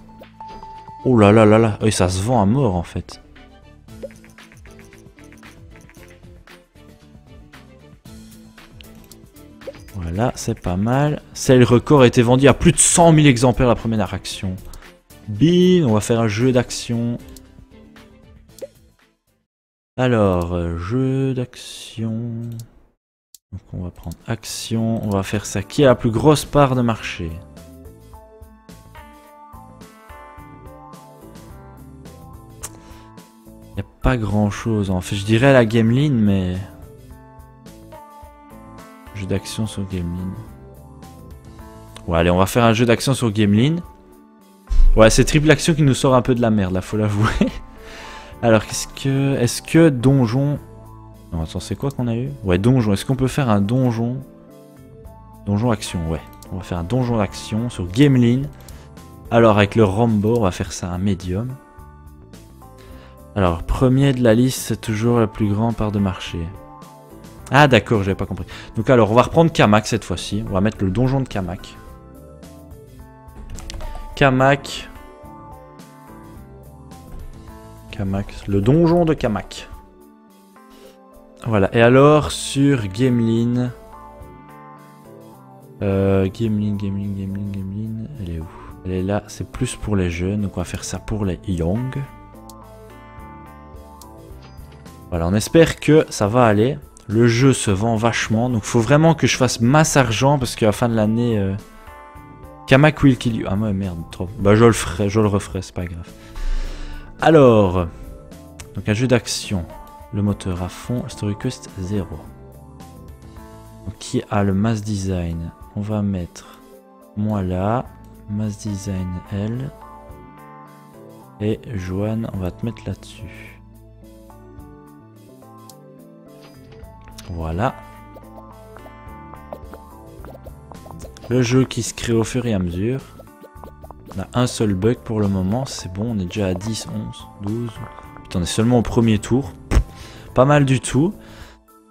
Oh là là là là, et ça se vend à mort en fait. Voilà, c'est pas mal. C'est le record a été vendu à plus de cent mille exemplaires la première action. Bim, on va faire un jeu d'action. Alors, euh, jeu d'action. Donc on va prendre action, on va faire ça. Qui a la plus grosse part de marché? Il n'y a pas grand chose. En fait, je dirais la game line, mais... Jeu d'action sur Gameline. Ouais, allez, on va faire un jeu d'action sur Gameline. Ouais, c'est Triple Action qui nous sort un peu de la merde, là, faut l'avouer. Alors, qu'est-ce que... Est-ce que Donjon... Non, attends, c'est quoi qu'on a eu? Ouais, Donjon. Est-ce qu'on peut faire un Donjon? Donjon Action, ouais. On va faire un Donjon Action sur Gameline. Alors, avec le Rombo, on va faire ça un médium. Alors, premier de la liste, c'est toujours la plus grande part de marché. Ah d'accord, j'avais pas compris. Donc alors, on va reprendre Kamak cette fois-ci. On va mettre le donjon de Kamak. Kamak. Kamak. Le donjon de Kamak. Voilà. Et alors, sur Gameline. Euh, Gameline, Gameline, Gameline, Gameline. Elle est où? Elle est là. C'est plus pour les jeunes. Donc on va faire ça pour les young. Voilà, on espère que ça va aller. Le jeu se vend vachement, donc faut vraiment que je fasse masse argent parce qu'à la fin de l'année, euh... Kamak will kill you. Ah ouais, merde, trop. Bah je le ferai, je le referai, c'est pas grave. Alors, donc un jeu d'action, le moteur à fond, Story Quest zéro. Donc, qui a le mass design? On va mettre moi là, mass design elle, et Joanne, on va te mettre là-dessus. Voilà. Le jeu qui se crée au fur et à mesure. On a un seul bug pour le moment. C'est bon, on est déjà à dix, onze, douze. Putain, on est seulement au premier tour. Pas mal du tout.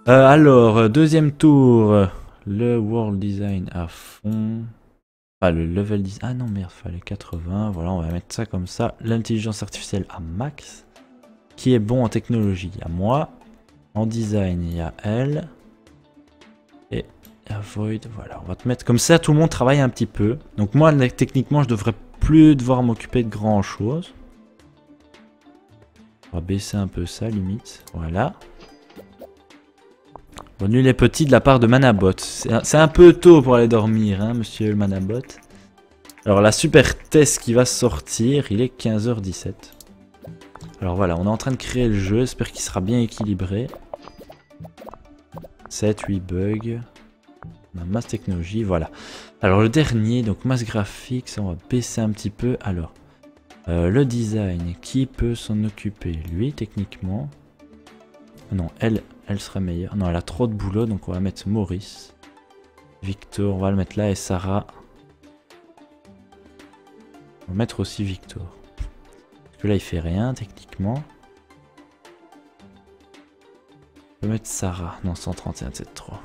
Euh, alors, deuxième tour. Le world design à fond. Ah, le level design. Ah non, merde, fallait quatre-vingts. Voilà, on va mettre ça comme ça. L'intelligence artificielle à max. Qui est bon en technologie? À moi. En design, il y a elle. Et avoid, voilà. On va te mettre comme ça, tout le monde travaille un petit peu. Donc moi, techniquement, je devrais plus devoir m'occuper de grand chose. On va baisser un peu ça, limite. Voilà. Bonne nuit les petits de la part de Manabot. C'est un peu tôt pour aller dormir, hein, monsieur le Manabot. Alors la super T E S qui va sortir, il est quinze heures dix-sept. Alors voilà, on est en train de créer le jeu. J'espère qu'il sera bien équilibré. sept, huit bugs. On a Mass Technologie, voilà. Alors le dernier, donc Mass Graphics, on va baisser un petit peu. Alors, euh, le design, qui peut s'en occuper? Lui, techniquement. Non, elle, elle sera meilleure. Non, elle a trop de boulot, donc on va mettre Maurice. Victor, on va le mettre là, et Sarah. On va mettre aussi Victor. Parce que là, il fait rien, techniquement. On peut mettre Sarah. Non, cent trente et un, sept trois.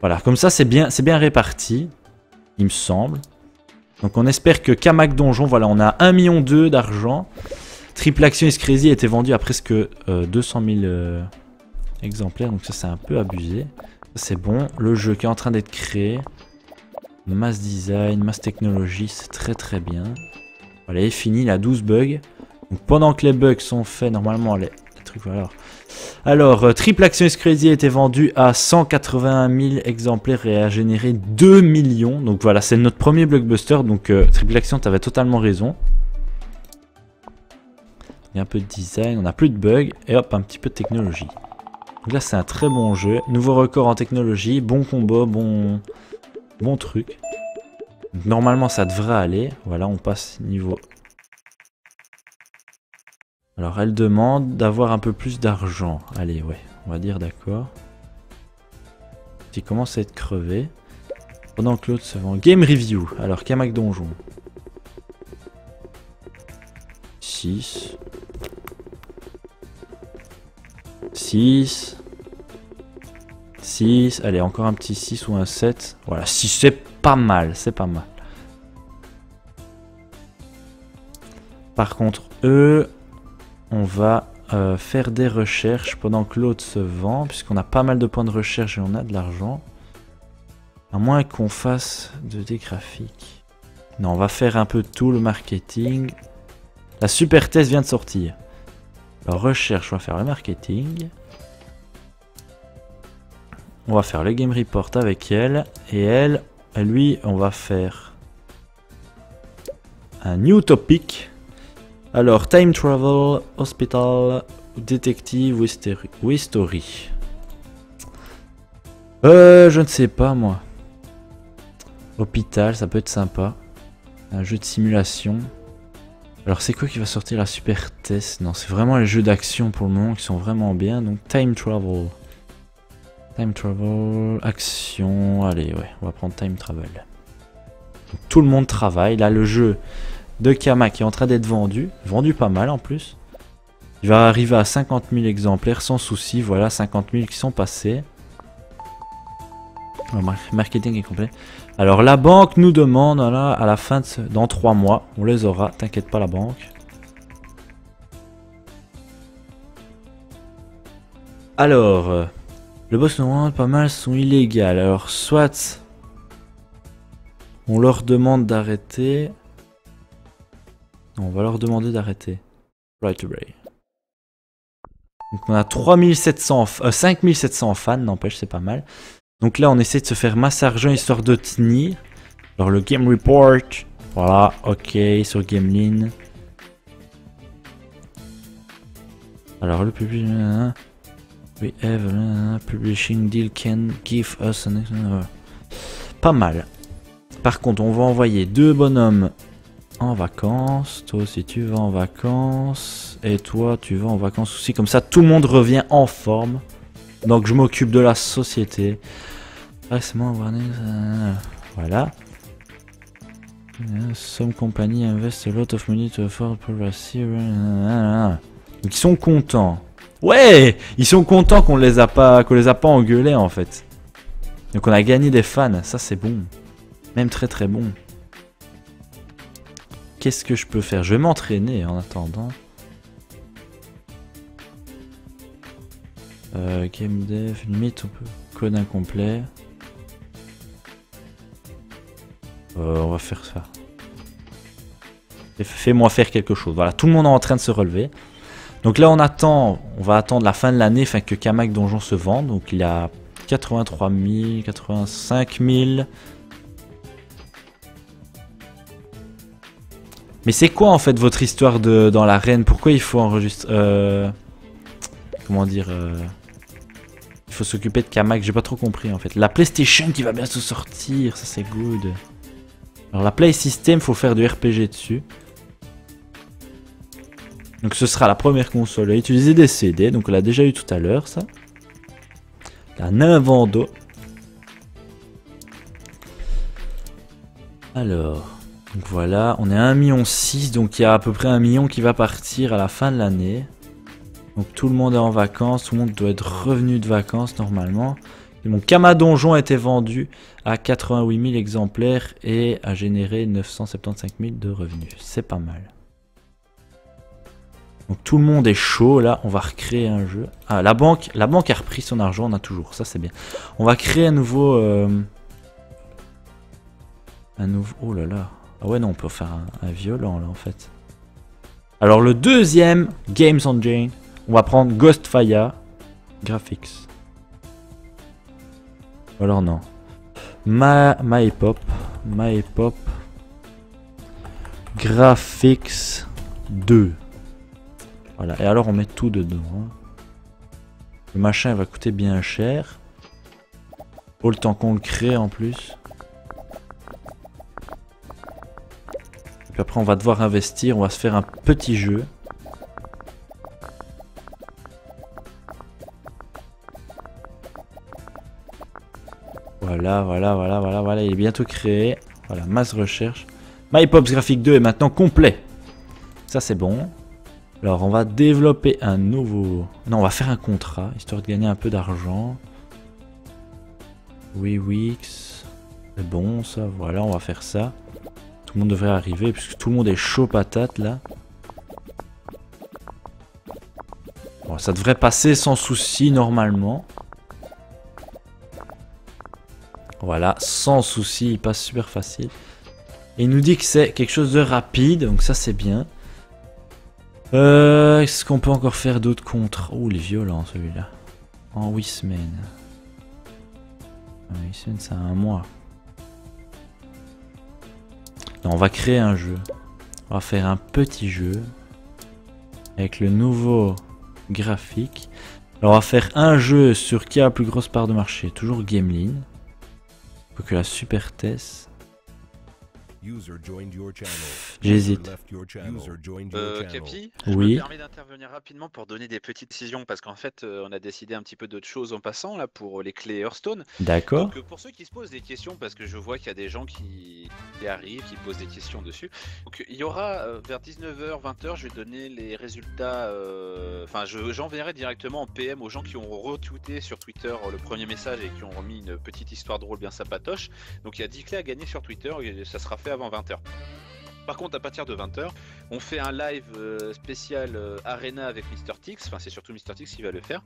Voilà, comme ça, c'est bien, c'est bien réparti, il me semble. Donc, on espère que Kamak Donjon, voilà, on a un million deux d'argent. Triple Action is Crazy a été vendu à presque euh, deux cent mille euh, exemplaires, donc ça, c'est un peu abusé. C'est bon. Le jeu qui est en train d'être créé. Mass Design, Mass Technologie, c'est très très bien. Voilà, et fini, il a douze bugs. Donc, pendant que les bugs sont faits, normalement, les... Alors, alors euh, Triple Action is Crazy a été vendu à cent quatre-vingt-un mille exemplaires et a généré deux millions. Donc voilà, c'est notre premier blockbuster. Donc euh, Triple Action, t'avais totalement raison. Il y a un peu de design, on n'a plus de bugs et hop, un petit peu de technologie. Donc là, c'est un très bon jeu. Nouveau record en technologie, bon combo, bon, bon truc. Donc, normalement, ça devrait aller. Voilà, on passe niveau... Alors, elle demande d'avoir un peu plus d'argent. Allez, ouais, on va dire d'accord. Il commence à être crevé. Pendant que l'autre se vend. Game Review. Alors, Kamak Donjon. six. six. six. Allez, encore un petit six ou un sept. Voilà, six, c'est pas mal, c'est pas mal. Par contre, eux... On va euh, faire des recherches pendant que l'autre se vend, puisqu'on a pas mal de points de recherche et on a de l'argent. À moins qu'on fasse de, des graphiques. Non, on va faire un peu tout le marketing. La Super T E S vient de sortir. Alors, recherche, on va faire le marketing. On va faire le Game Report avec elle. Et elle, lui, on va faire un New Topic. Alors, Time Travel, Hospital, Détective ou History. Euh, je ne sais pas, moi. Hôpital, ça peut être sympa. Un jeu de simulation. Alors, c'est quoi qui va sortir la Super T E S? Non, c'est vraiment les jeux d'action pour le moment qui sont vraiment bien. Donc, Time Travel. Time Travel, Action. Allez, ouais, on va prendre Time Travel. Donc, tout le monde travaille. Là, le jeu... de Kamak qui est en train d'être vendu, vendu pas mal en plus. Il va arriver à cinquante mille exemplaires sans souci, voilà, cinquante mille qui sont passés. Le marketing est complet. Alors la banque nous demande, voilà, à la fin, de ce, dans trois mois, on les aura, t'inquiète pas la banque. Alors, euh, le boss nous demande pas mal, sont illégales. Alors soit, on leur demande d'arrêter... On va leur demander d'arrêter. Right away. Donc on a trois mille sept cents, euh, cinq mille sept cents fans, n'empêche, c'est pas mal. Donc là, on essaie de se faire masse argent histoire de tenir. Alors le Game Report. Voilà, ok, sur Gameline. Alors le public. Euh, we have euh, publishing deal can give us an. Euh, pas mal. Par contre, on va envoyer deux bonhommes. En vacances, toi aussi tu vas en vacances, et toi tu vas en vacances aussi, comme ça tout le monde revient en forme. Donc je m'occupe de la société. Ah, c'est moi, voilà. Some company invest a lot of money to afford privacy. Ils sont contents. Ouais, ils sont contents qu'on les a pas, qu'on les a pas engueulés en fait. Donc on a gagné des fans, ça c'est bon. Même très très bon. Qu'est-ce que je peux faire? Je vais m'entraîner en attendant. Euh, game dev, limite, on peut... Code incomplet. Euh, on va faire ça. Fais-moi faire quelque chose. Voilà, tout le monde est en train de se relever. Donc là, on attend... On va attendre la fin de l'année, afin que Kamak Donjon se vende. Donc il a quatre-vingt-trois mille, quatre-vingt-cinq mille... Mais c'est quoi en fait votre histoire de dans l'arène? Pourquoi il faut enregistrer euh, comment dire euh, il faut s'occuper de Kamak, j'ai pas trop compris en fait. La PlayStation qui va bien se sortir, ça c'est good. Alors la Play System, faut faire du R P G dessus. Donc ce sera la première console à utiliser des C D, donc on l'a déjà eu tout à l'heure ça. La Nintendo. Alors, donc voilà, on est à un virgule six million, donc il y a à peu près un million qui va partir à la fin de l'année. Donc tout le monde est en vacances, tout le monde doit être revenu de vacances normalement. Et mon Kamak Donjon a été vendu à quatre-vingt-huit mille exemplaires et a généré neuf cent soixante-quinze mille de revenus. C'est pas mal. Donc tout le monde est chaud, là on va recréer un jeu. Ah, la banque, la banque a repris son argent, on a toujours, ça c'est bien. On va créer un nouveau... Euh, un nouveau... Oh là là. Ah ouais non, on peut faire un, un violent là en fait. Alors le deuxième, Games Engine, on va prendre Ghostfire Graphics. Alors non. Ma, ma Epop, ma Epop, Graphics deux. Voilà, et alors on met tout dedans. Hein. Le machin va coûter bien cher. Faut le temps qu'on le crée en plus. Et puis après on va devoir investir, on va se faire un petit jeu. Voilà, voilà, voilà, voilà, voilà, il est bientôt créé. Voilà, masse recherche. MyPops Graphic deux est maintenant complet. Ça c'est bon. Alors on va développer un nouveau... Non, on va faire un contrat, histoire de gagner un peu d'argent. huit weeks. C'est bon ça, voilà, on va faire ça. Tout le monde devrait arriver, puisque tout le monde est chaud patate là. Bon, ça devrait passer sans souci normalement. Voilà, sans souci, il passe super facile. Et il nous dit que c'est quelque chose de rapide, donc ça c'est bien. Euh, est-ce qu'on peut encore faire d'autres contre? Oh, il est violent celui-là. En huit semaines. En huit semaines, c'est un mois. Non, on va créer un jeu. On va faire un petit jeu. Avec le nouveau graphique. Alors, on va faire un jeu sur qui a la plus grosse part de marché. Toujours Gameline. Faut que la Super T E S. J'hésite. Euh, Capi, je oui. me permets d'intervenir rapidement pour donner des petites décisions parce qu'en fait, on a décidé un petit peu d'autres choses en passant là pour les clés Hearthstone. D'accord. Donc pour ceux qui se posent des questions, parce que je vois qu'il y a des gens qui... qui arrivent, qui posent des questions dessus. Donc il y aura euh, vers dix-neuf heures, vingt heures, je vais donner les résultats. Enfin, euh, j'enverrai directement en P M aux gens qui ont retweeté sur Twitter le premier message et qui ont remis une petite histoire drôle bien sapatoche. Donc il y a dix clés à gagner sur Twitter et ça sera fait avant vingt heures. Par contre, à partir de vingt heures, on fait un live euh, spécial euh, Arena avec Mister Tix. Enfin, c'est surtout Mister Tix qui va le faire.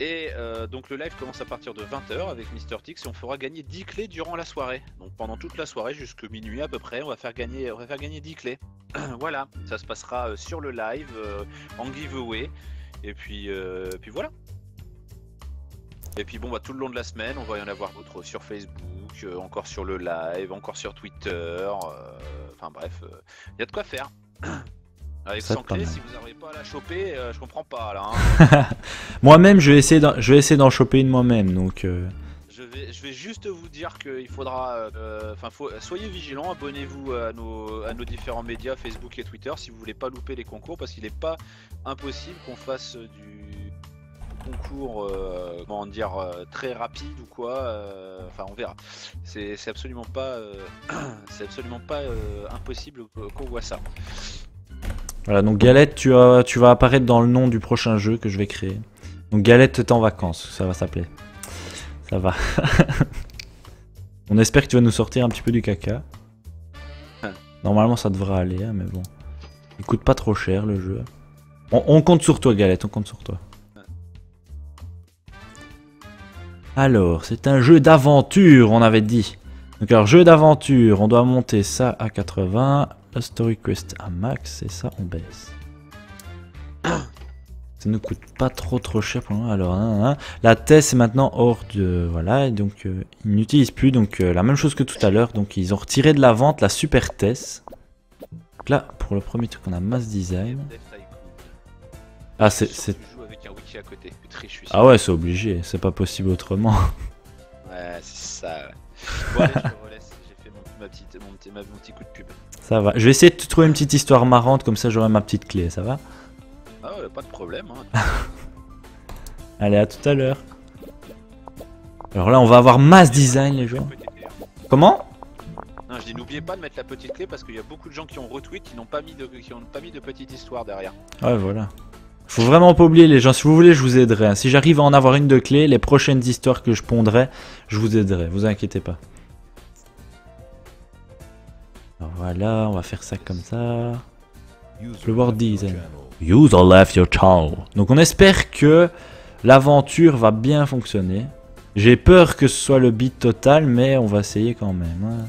Et euh, donc, le live commence à partir de vingt heures avec Mister Tix et on fera gagner dix clés durant la soirée. Donc, pendant toute la soirée, jusqu'à minuit à peu près, on va faire gagner, on va faire gagner dix clés. Voilà, ça se passera euh, sur le live, euh, en giveaway. Et puis, euh, puis voilà. Et puis bon, bah, tout le long de la semaine, on va y en avoir d'autres sur Facebook, euh, encore sur le live, encore sur Twitter, euh, enfin bref, il euh, y a de quoi faire. Avec cent clés, si vous n'arrivez pas à la choper, euh, je comprends pas là. Hein. Moi-même, je vais essayer d'en choper une moi-même, donc... Euh... Je, vais, je vais juste vous dire qu'il faudra... Enfin, euh, soyez vigilants, abonnez-vous à nos, à nos différents médias, Facebook et Twitter, si vous voulez pas louper les concours, parce qu'il n'est pas impossible qu'on fasse du... concours, euh, comment dire, euh, très rapide ou quoi, euh, enfin on verra, c'est absolument pas euh, c'est absolument pas euh, impossible qu'on voit ça. Voilà, donc Galette, tu, as, tu vas apparaître dans le nom du prochain jeu que je vais créer, donc Galette est en vacances, ça va s'appeler, ça va. On espère que tu vas nous sortir un petit peu du caca, normalement ça devra aller, hein, mais bon, il coûte pas trop cher le jeu, on, on compte sur toi Galette, on compte sur toi. Alors, c'est un jeu d'aventure, on avait dit. Donc, alors, jeu d'aventure, on doit monter ça à quatre-vingts, la story quest à max, et ça, on baisse. Ça ne coûte pas trop trop cher pour moi. Alors, hein, hein. La T E S est maintenant hors de... Voilà, et donc, euh, ils n'utilisent plus, donc, euh, la même chose que tout à l'heure. Donc, ils ont retiré de la vente la Super T E S. Donc là, pour le premier truc, on a Mass Design. Ah, c'est... tricher à côté, que triche. Ah ouais, c'est obligé, c'est pas possible autrement. Ouais, c'est ça. Bon, allez, je me relaisse, j'ai fait mon, ma petite, mon, ma, mon petit coup de pub. Ça va, je vais essayer de te trouver une petite histoire marrante, comme ça j'aurai ma petite clé, ça va? Ah ouais, pas de problème. Hein. Allez, à tout à l'heure. Alors là, on va avoir mass design, les gens. Comment? Non, je dis n'oubliez pas de mettre la petite clé parce qu'il y a beaucoup de gens qui ont retweet, qui n'ont pas mis de, qui n'ont pas mis de petite histoire derrière. Ouais, voilà. Faut vraiment pas oublier les gens, si vous voulez je vous aiderai, hein. Si j'arrive à en avoir une de clé, les prochaines histoires que je pondrai, je vous aiderai, vous inquiétez pas. Alors voilà, on va faire ça comme ça. Le word design. User left your channel. Donc on espère que l'aventure va bien fonctionner. J'ai peur que ce soit le beat total, mais on va essayer quand même, hein.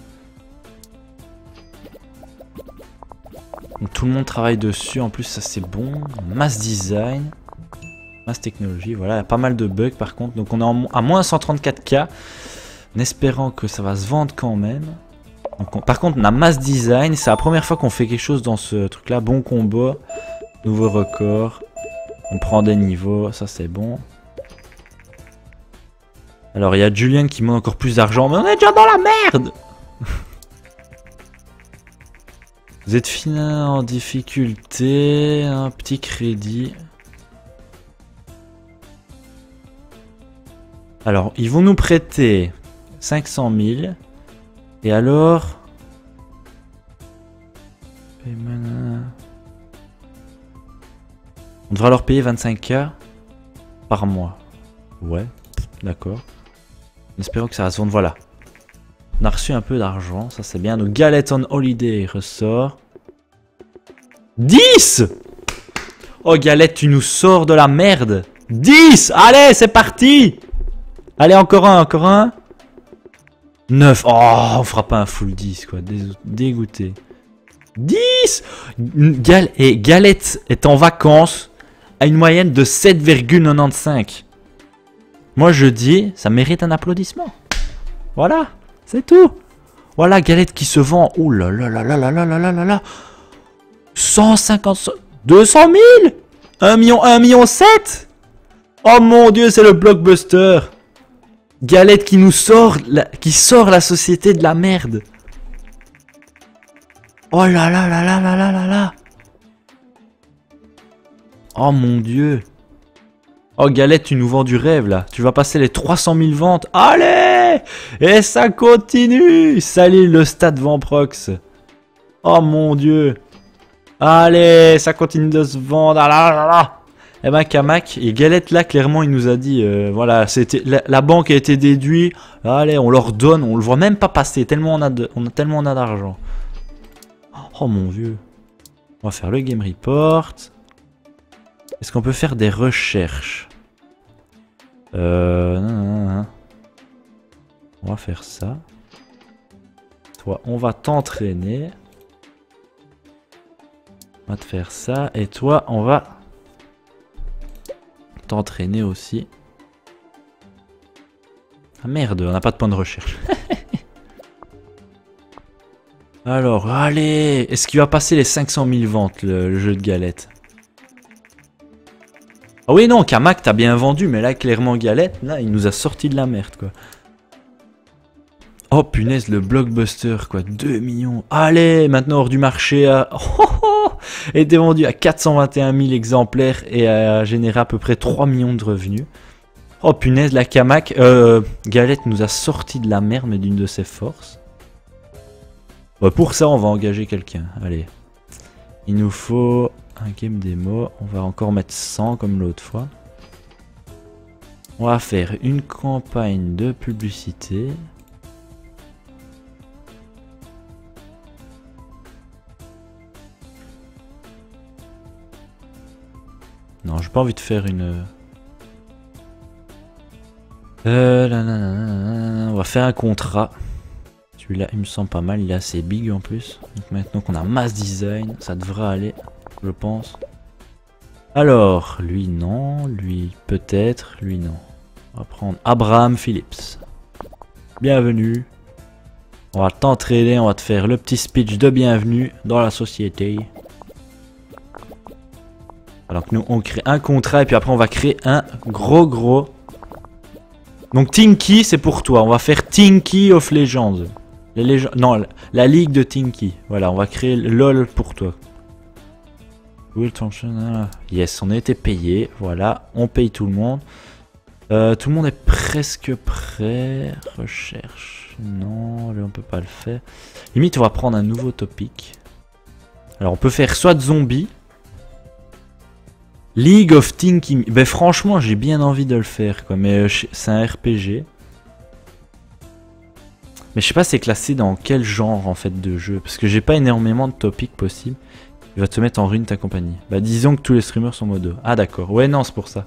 Donc tout le monde travaille dessus, en plus ça c'est bon. Mass design, mass technologie, voilà, il y a pas mal de bugs par contre. Donc on est en, à moins cent trente-quatre K, en espérant que ça va se vendre quand même. Donc on, par contre on a mass design, c'est la première fois qu'on fait quelque chose dans ce truc là. Bon combo, nouveau record, on prend des niveaux, ça c'est bon. Alors il y a Julien qui demande encore plus d'argent, mais on est déjà dans la merde. Vous êtes fin en difficulté, un petit crédit. Alors, ils vont nous prêter cinq cent mille. Et alors... On devra leur payer vingt-cinq K par mois. Ouais, d'accord. Espérons que ça va se vendre, voilà. On a reçu un peu d'argent, ça c'est bien. Donc Galette on Holiday ressort. dix! Oh Galette, tu nous sors de la merde. dix! Allez, c'est parti! Allez, encore un, encore un. neuf! Oh, on fera pas un full dix, quoi. Dé dégoûté. dix! Gal et Galette est en vacances à une moyenne de sept virgule quatre-vingt-quinze. Moi, je dis, ça mérite un applaudissement. Voilà. C'est tout. Voilà, Galette qui se vend. Ouh là là là là là là là là là. cent cinquante... deux cent mille, un million, un million sept. Oh mon dieu, c'est le blockbuster. Galette qui nous sort... La, qui sort la société de la merde. Oh là là là là là là là là. Oh mon dieu. Oh Galette, tu nous vends du rêve là. Tu vas passer les trois cent mille ventes. Allez! Et ça continue! Salut le stade Vamprox. Oh mon dieu. Allez, ça continue de se vendre. Ah là là là. Eh ben Kamak et Galette là, clairement il nous a dit euh, voilà, c'était la, la banque a été déduite. Allez, on leur donne, on le voit même pas passer tellement on a de, on a tellement on a d'argent. Oh mon vieux. On va faire le game report. Est-ce qu'on peut faire des recherches? Euh... Non, non, non. On va faire ça. Toi, on va t'entraîner. On va te faire ça. Et toi, on va t'entraîner aussi. Ah merde, on n'a pas de point de recherche. Alors, allez. Est-ce qu'il va passer les cinq cent mille ventes, le, le jeu de Galette? Ah oui, non, Kamak, t'as bien vendu, mais là, clairement, Galette, là, il nous a sorti de la merde, quoi. Oh, punaise, le blockbuster, quoi, deux millions. Allez, maintenant, hors du marché, à... oh, oh, était vendu à quatre cent vingt et un mille exemplaires et a généré à peu près trois millions de revenus. Oh, punaise, la Kamak, euh, Galette nous a sorti de la merde, mais d'une de ses forces. Bah, pour ça, on va engager quelqu'un, allez. Il nous faut... un game démo, on va encore mettre cent comme l'autre fois. On va faire une campagne de publicité. Non, j'ai pas envie de faire une... Euh, là, là, là, là, là. On va faire un contrat. Celui-là, il me semble pas mal, il est assez big en plus. Donc maintenant qu'on a mass design, ça devra aller... je pense. Alors, lui non, lui peut-être, lui non. On va prendre Abraham Phillips. Bienvenue. On va t'entraîner, on va te faire le petit speech de bienvenue dans la société. Alors que nous, on crée un contrat et puis après, on va créer un gros gros. Donc, Tinky, c'est pour toi. On va faire Tinky of Legends. Les légendes... Non, la ligue de Tinky. Voilà, on va créer LOL pour toi. Yes, on a été payé. Voilà, on paye tout le monde. Euh, tout le monde est presque prêt. Recherche. Non, on peut pas le faire. Limite, on va prendre un nouveau topic. Alors, on peut faire soit de zombies. League of Tinky. Ben, franchement, j'ai bien envie de le faire, quoi. Mais euh, c'est un R P G. Mais je sais pas, c'est classé dans quel genre, en fait, de jeu. Parce que j'ai pas énormément de topics possibles. Il va te mettre en ruine ta compagnie. Bah, disons que tous les streamers sont modos. Ah, d'accord. Ouais, non, c'est pour ça.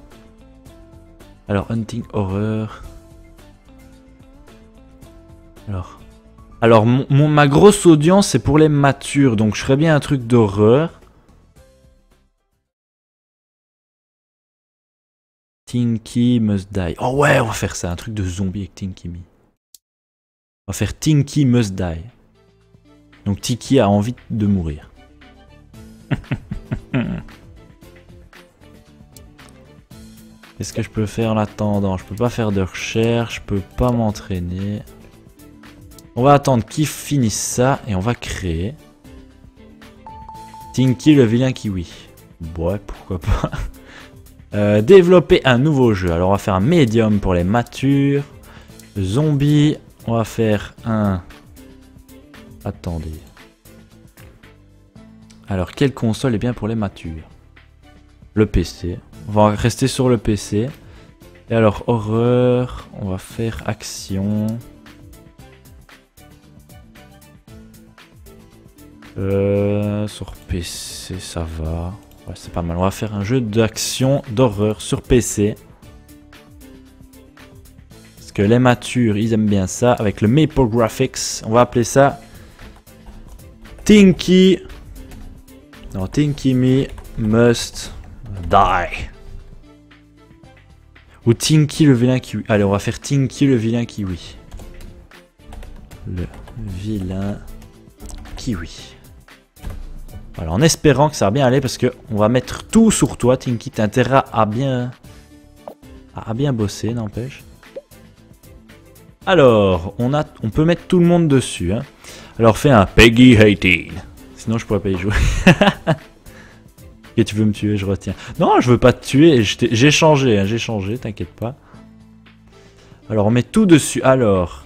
Alors, Hunting Horror. Alors. Alors, mon, mon, ma grosse audience, c'est pour les matures. Donc, je ferais bien un truc d'horreur. Tinky must die. Oh ouais, on va faire ça, un truc de zombie avec Tinky Me. On va faire Tinky must die. Donc Tinky a envie de mourir. Qu'est-ce que je peux faire en attendant? Je peux pas faire de recherche, je peux pas m'entraîner. On va attendre qu'il finisse ça et on va créer Tinky le vilain kiwi. Ouais, pourquoi pas. Euh, développer un nouveau jeu. Alors on va faire un médium pour les matures. Zombie. On va faire un... Attendez. Alors quelle console est bien pour les matures? Le P C. On va rester sur le P C. Et alors horreur. On va faire action. Euh, sur P C ça va. Ouais, c'est pas mal. On va faire un jeu d'action d'horreur sur P C. Parce que les matures, ils aiment bien ça. Avec le Rombographix, on va appeler ça Tinky. Non, Tinky Me Must Die. Ou Tinky le vilain kiwi. Allez, on va faire Tinky le vilain kiwi. Le vilain kiwi. Voilà, en espérant que ça va bien aller parce que on va mettre tout sur toi, Tinky. T'as intérêt à bien, à bien bosser, n'empêche. Alors, on, a, on peut mettre tout le monde dessus. Hein. Alors, fais un Peggy eighteen. Sinon, je pourrais pas y jouer. Et tu veux me tuer, je retiens. Non, je veux pas te tuer. J'ai changé, hein, j'ai changé, t'inquiète pas. Alors, on met tout dessus. Alors,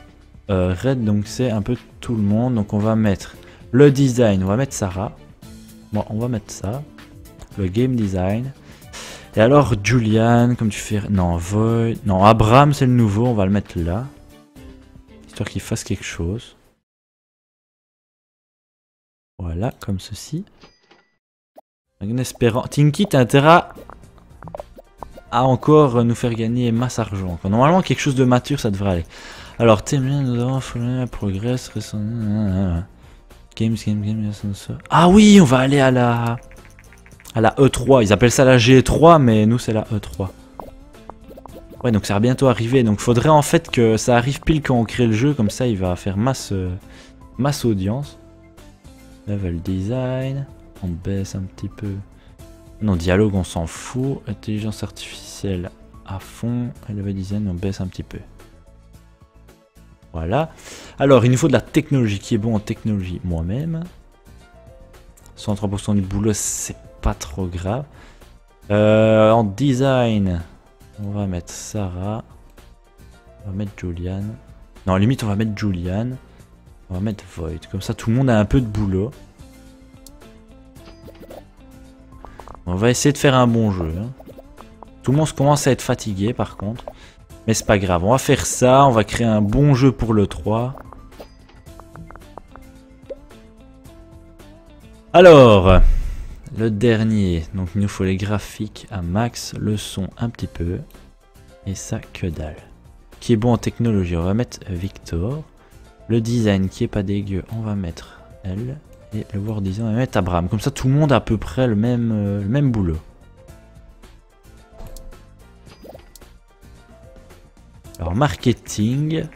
euh, Red, donc c'est un peu tout le monde. Donc, on va mettre le design. On va mettre Sarah. Bon, on va mettre ça, le game design. Et alors, Julian, comme tu fais... Non, Void... Non, Abraham, c'est le nouveau, on va le mettre là. Histoire qu'il fasse quelque chose. Voilà, comme ceci. En espérant... Tinky, t'as intérêt à encore nous faire gagner masse argent. Normalement, quelque chose de mature, ça devrait aller. Alors, t'aimes bien, nous avons un progrès récemment... Games, games, games, ah oui, on va aller à la à la E trois. Ils appellent ça la G trois, mais nous c'est la E trois. Ouais, donc ça va bientôt arriver. Donc faudrait en fait que ça arrive pile quand on crée le jeu. Comme ça, il va faire masse euh, masse audience. Level design, on baisse un petit peu. Non, dialogue, on s'en fout. Intelligence artificielle à fond. Et level design, on baisse un petit peu. Voilà. Alors, il nous faut de la technologie. Qui est bon en technologie? Moi-même. cent trois pour cent du boulot, c'est pas trop grave. Euh, en design, on va mettre Sarah. On va mettre Julian. Non, limite, on va mettre Julian. On va mettre Void. Comme ça, tout le monde a un peu de boulot. On va essayer de faire un bon jeu. Hein. Tout le monde commence à être fatigué, par contre. Mais c'est pas grave, on va faire ça, on va créer un bon jeu pour l'E trois. Alors, le dernier, donc il nous faut les graphiques à max, le son un petit peu. Et ça, que dalle. Qui est bon en technologie, on va mettre Victor. Le design qui est pas dégueu, on va mettre elle. Et le word design, on va mettre Abraham. Comme ça, tout le monde a à peu près le même, le même boulot. Alors, marketing.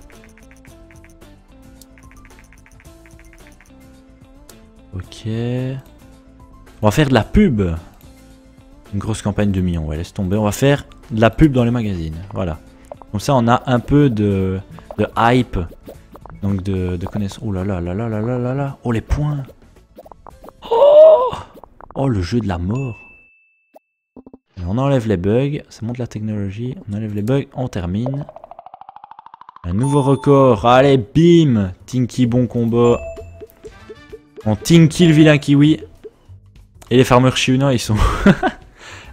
Ok. On va faire de la pub. Une grosse campagne de millions, ouais, laisse tomber. On va faire de la pub dans les magazines, voilà. Comme ça, on a un peu de, de hype, donc de, de connaissance. Oh là là là là là là là là, oh les points. Oh, oh le jeu de la mort. Et on enlève les bugs, ça monte la technologie, on enlève les bugs, on termine. Un nouveau record, allez bim, Tinky bon combat. On Tinky le vilain kiwi. Et les farmers chiunins ils sont...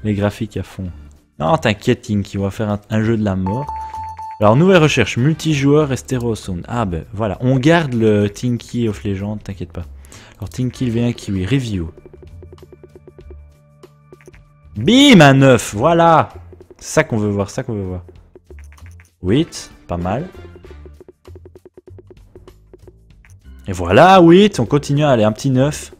les graphiques à fond. Non t'inquiète Tinky, on va faire un, un jeu de la mort. Alors nouvelle recherche, multijoueur et stéréo sound. Ah ben voilà, on garde le Tinky of Legend, t'inquiète pas. Alors Tinky le vilain kiwi, review. Bim, un neuf, voilà. C'est ça qu'on veut voir, ça qu'on veut voir. huit, pas mal. Et voilà, huit, on continue à aller, un petit neuf.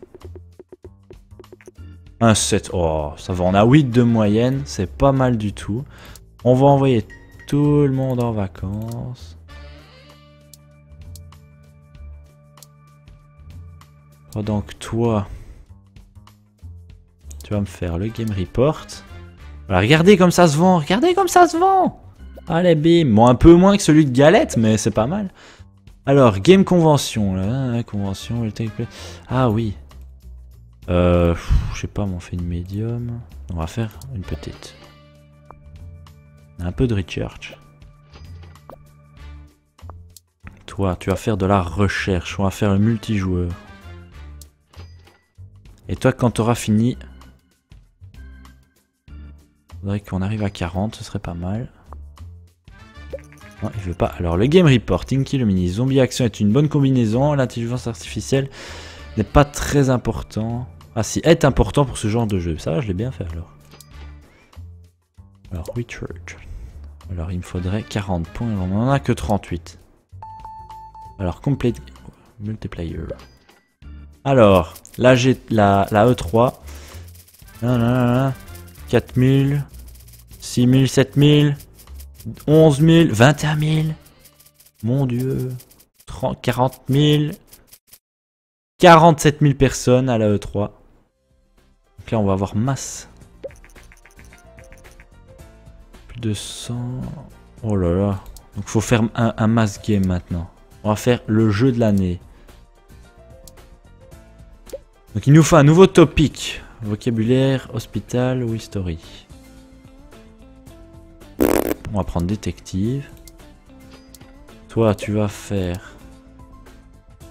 Un sept, oh, ça va, on a huit de moyenne, c'est pas mal du tout. On va envoyer tout le monde en vacances. Pendant que toi, tu vas me faire le game report. Voilà, regardez comme ça se vend, regardez comme ça se vend. Allez, bim, bon, un peu moins que celui de Galette, mais c'est pas mal. Alors, game convention, là, convention, ah oui. Euh, je sais pas, on fait une médium. On va faire une petite. Un peu de recherche. Toi, tu vas faire de la recherche. On va faire le multijoueur. Et toi, quand tu auras fini, faudrait qu'on arrive à quarante, ce serait pas mal. Non, il veut pas. Alors, le game report, Tinky le mini zombie action est une bonne combinaison. L'intelligence artificielle n'est pas très important. Ah si, est important pour ce genre de jeu. Ça, je l'ai bien fait alors. Alors, research. Alors, il me faudrait quarante points. On n'en a que trente-huit. Alors, complete multiplayer. Alors, là, j'ai la, la E trois. Là, là, là, là. quatre mille. six mille, sept mille. onze mille. vingt et un mille. Mon Dieu. trente, quarante mille. quarante-sept mille personnes à la E trois. Donc là, on va avoir masse. Plus de cent... Oh là là. Donc, faut faire un, un mass game maintenant. On va faire le jeu de l'année. Donc, il nous faut un nouveau topic. Vocabulaire, hospital ou history. On va prendre détective. Toi, tu vas faire...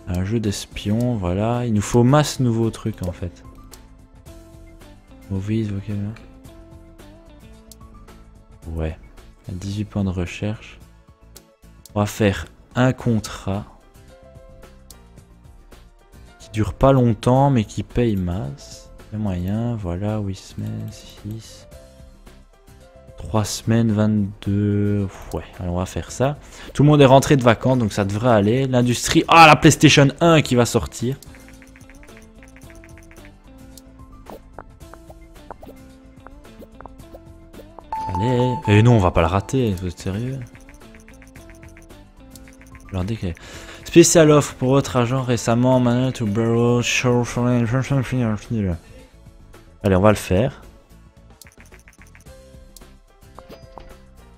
un jeu d'espion, voilà. Il nous faut masse nouveaux trucs en fait. Movies, vocabulaire. Ouais. dix-huit points de recherche. On va faire un contrat. Qui dure pas longtemps mais qui paye masse. Les moyens, voilà. huit semaines, six. trois semaines, vingt-deux... Ouais, alors on va faire ça. Tout le monde est rentré de vacances, donc ça devrait aller. L'industrie... Ah, la PlayStation un qui va sortir. Allez. Et non, on va pas le rater, vous êtes sérieux? Spécial offre pour votre agent récemment. Manuel to Barrow... Allez, on va le faire.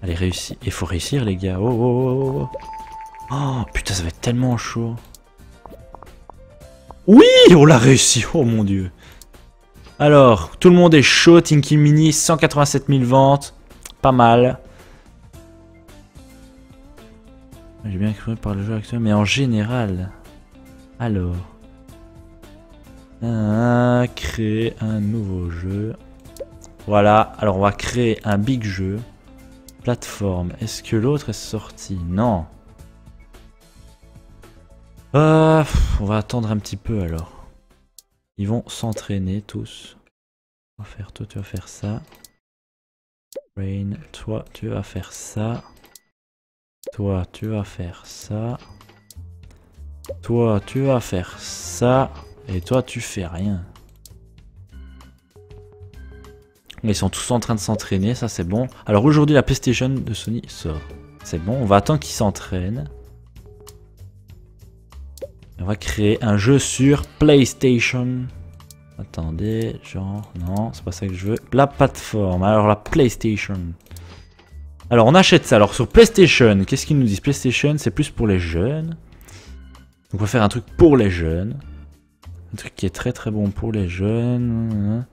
Allez, réussir. Il faut réussir, les gars. Oh, oh, oh, oh. Oh, putain, ça va être tellement chaud. Oui, on l'a réussi. Oh, mon Dieu. Alors, tout le monde est chaud. Tinky Mini, cent quatre-vingt-sept mille ventes. Pas mal. J'ai bien cru par le jeu actuel, mais en général. Alors. Ah, créer un nouveau jeu. Voilà. Alors, on va créer un big jeu. Plateforme. Est-ce que l'autre est sorti? Non. Euh, pff, on va attendre un petit peu alors. Ils vont s'entraîner tous. On va faire toi, tu vas faire ça. Rain, toi, tu vas faire ça. Toi, tu vas faire ça. Toi, tu vas faire ça. Et toi, tu fais rien. Ils sont tous en train de s'entraîner, ça c'est bon. Alors aujourd'hui la PlayStation de Sony sort. C'est bon, on va attendre qu'ils s'entraînent. On va créer un jeu sur PlayStation. Attendez, genre, non, c'est pas ça que je veux. La plateforme, alors la PlayStation. Alors on achète ça, alors sur PlayStation, qu'est-ce qu'ils nous disent? PlayStation, c'est plus pour les jeunes. Donc on va faire un truc pour les jeunes. Un truc qui est très très bon pour les jeunes.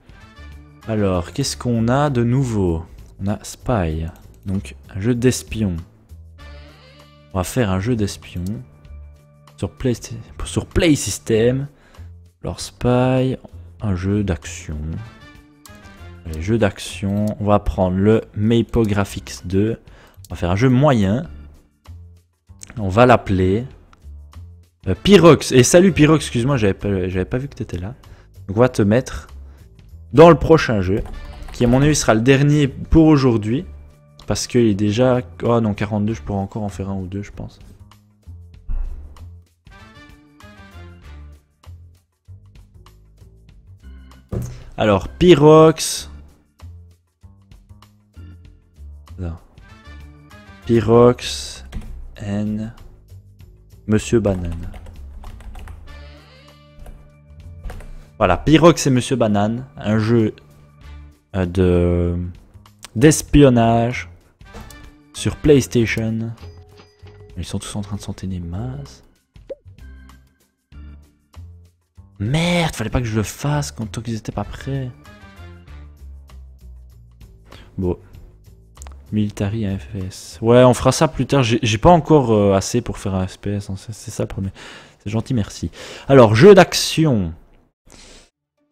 Alors, qu'est-ce qu'on a de nouveau? On a Spy, donc un jeu d'espion. On va faire un jeu d'espion sur Play, sur Play System. Alors Spy, un jeu d'action. Les jeux d'action, on va prendre le Rombographix deux. On va faire un jeu moyen. On va l'appeler euh, Pyrox. Et salut Pyrox, excuse-moi, j'avais pas, j'avais pas vu que tu étais là. Donc on va te mettre dans le prochain jeu, qui à mon avis sera le dernier pour aujourd'hui. Parce qu'il est déjà... Oh non, quarante-deux, je pourrais encore en faire un ou deux, je pense. Alors, Pyrox... Non. Pyrox... and... Monsieur Banane. Voilà, Pyrox et Monsieur Banane. Un jeu de... d'espionnage... sur PlayStation. Ils sont tous en train de s'entraîner masse. Merde, fallait pas que je le fasse quand tant qu'ils étaient pas prêts. Bon. Military un F P S. Ouais, on fera ça plus tard. J'ai pas encore euh, assez pour faire un F P S. Hein. C'est ça le premier. C'est gentil, merci. Alors, jeu d'action.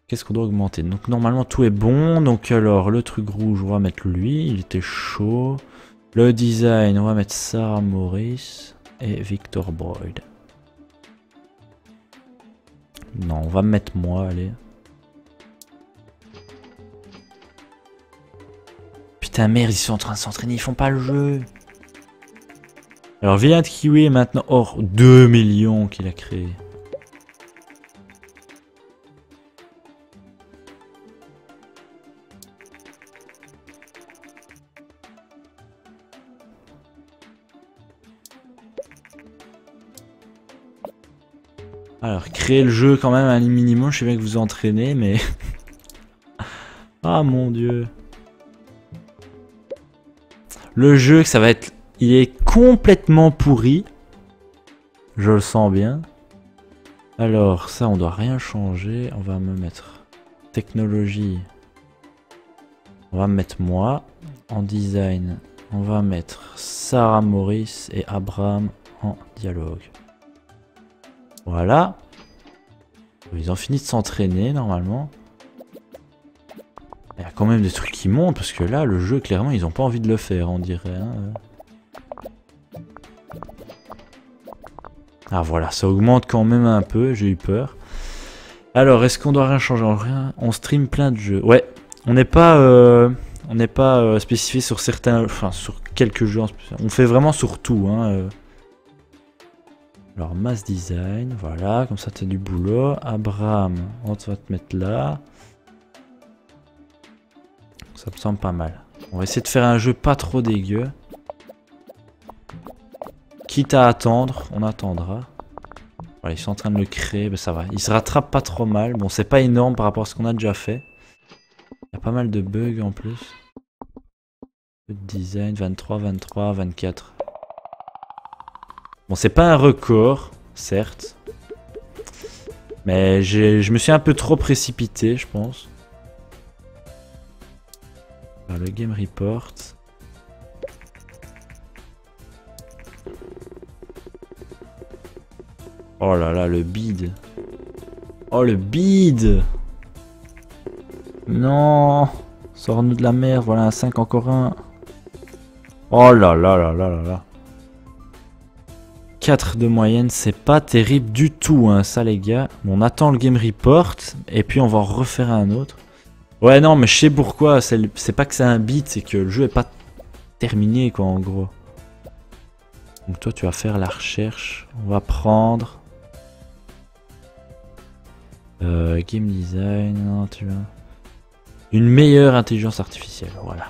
Qu'est-ce qu'on doit augmenter? Donc, normalement, tout est bon. Donc, alors, le truc rouge, on va mettre lui. Il était chaud. Le design, on va mettre Sarah Maurice et Victor Boyd. Non, on va mettre moi, allez. Putain, merde, ils sont en train de s'entraîner, ils font pas le jeu. Alors, vilain kiwi est maintenant hors deux millions qu'il a créé. Alors, créer le jeu quand même à un minimum, je sais bien que vous entraînez, mais... ah mon dieu. Le jeu, ça va être... Il est complètement pourri. Je le sens bien. Alors, ça, on doit rien changer. On va me mettre... Technologie. On va me mettre moi. En design, on va mettre Sarah Maurice et Abraham en dialogue. Voilà. Ils ont fini de s'entraîner, normalement. Il y a quand même des trucs qui montent, parce que là, le jeu, clairement, ils n'ont pas envie de le faire, on dirait. Hein. Ah, voilà, ça augmente quand même un peu, j'ai eu peur. Alors, est-ce qu'on doit rien changer en rien? On stream plein de jeux. Ouais, on n'est pas, euh, on n'est pas euh, spécifié sur certains... Enfin, sur quelques jeux en spécial. On fait vraiment sur tout, hein. Euh. Alors, mass design, voilà, comme ça t'as du boulot. Abraham, on va te mettre là. Ça me semble pas mal. On va essayer de faire un jeu pas trop dégueu. Quitte à attendre, on attendra. Voilà, ils sont en train de le créer, mais ça va. Ils se rattrapent pas trop mal. Bon, c'est pas énorme par rapport à ce qu'on a déjà fait. Il y a pas mal de bugs en plus. Le design, vingt-trois, vingt-trois, vingt-quatre... Bon, c'est pas un record, certes, mais je me suis un peu trop précipité, je pense. Alors, le game report. Oh là là, le bide. Oh, le bide. Non. Sors-nous de la merde, voilà un cinq, encore un. Oh là là là là là là. quatre de moyenne, c'est pas terrible du tout, hein, ça les gars. Bon, on attend le game report, et puis on va en refaire un autre. Ouais, non, mais je sais pourquoi, c'est pas que c'est un beat, c'est que le jeu est pas terminé, quoi, en gros. Donc toi, tu vas faire la recherche, on va prendre... Euh, game design, non, tu vois... Une meilleure intelligence artificielle, voilà.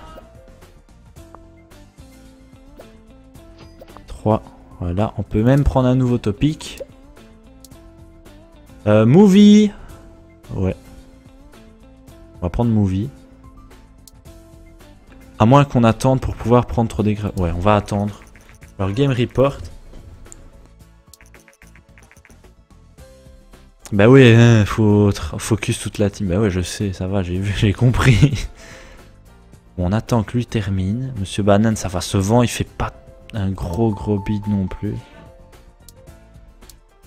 trois... Voilà, on peut même prendre un nouveau topic. Euh, movie. Ouais. On va prendre Movie. À moins qu'on attende pour pouvoir prendre trois D. Ouais, on va attendre. Alors, Game Report. Bah oui, hein, faut focus toute la team. Bah ouais, je sais, ça va, j'ai vu, j'ai compris. Bon, on attend que lui termine. Monsieur Banane, ça va se vendre. Il fait pas un gros gros bid non plus.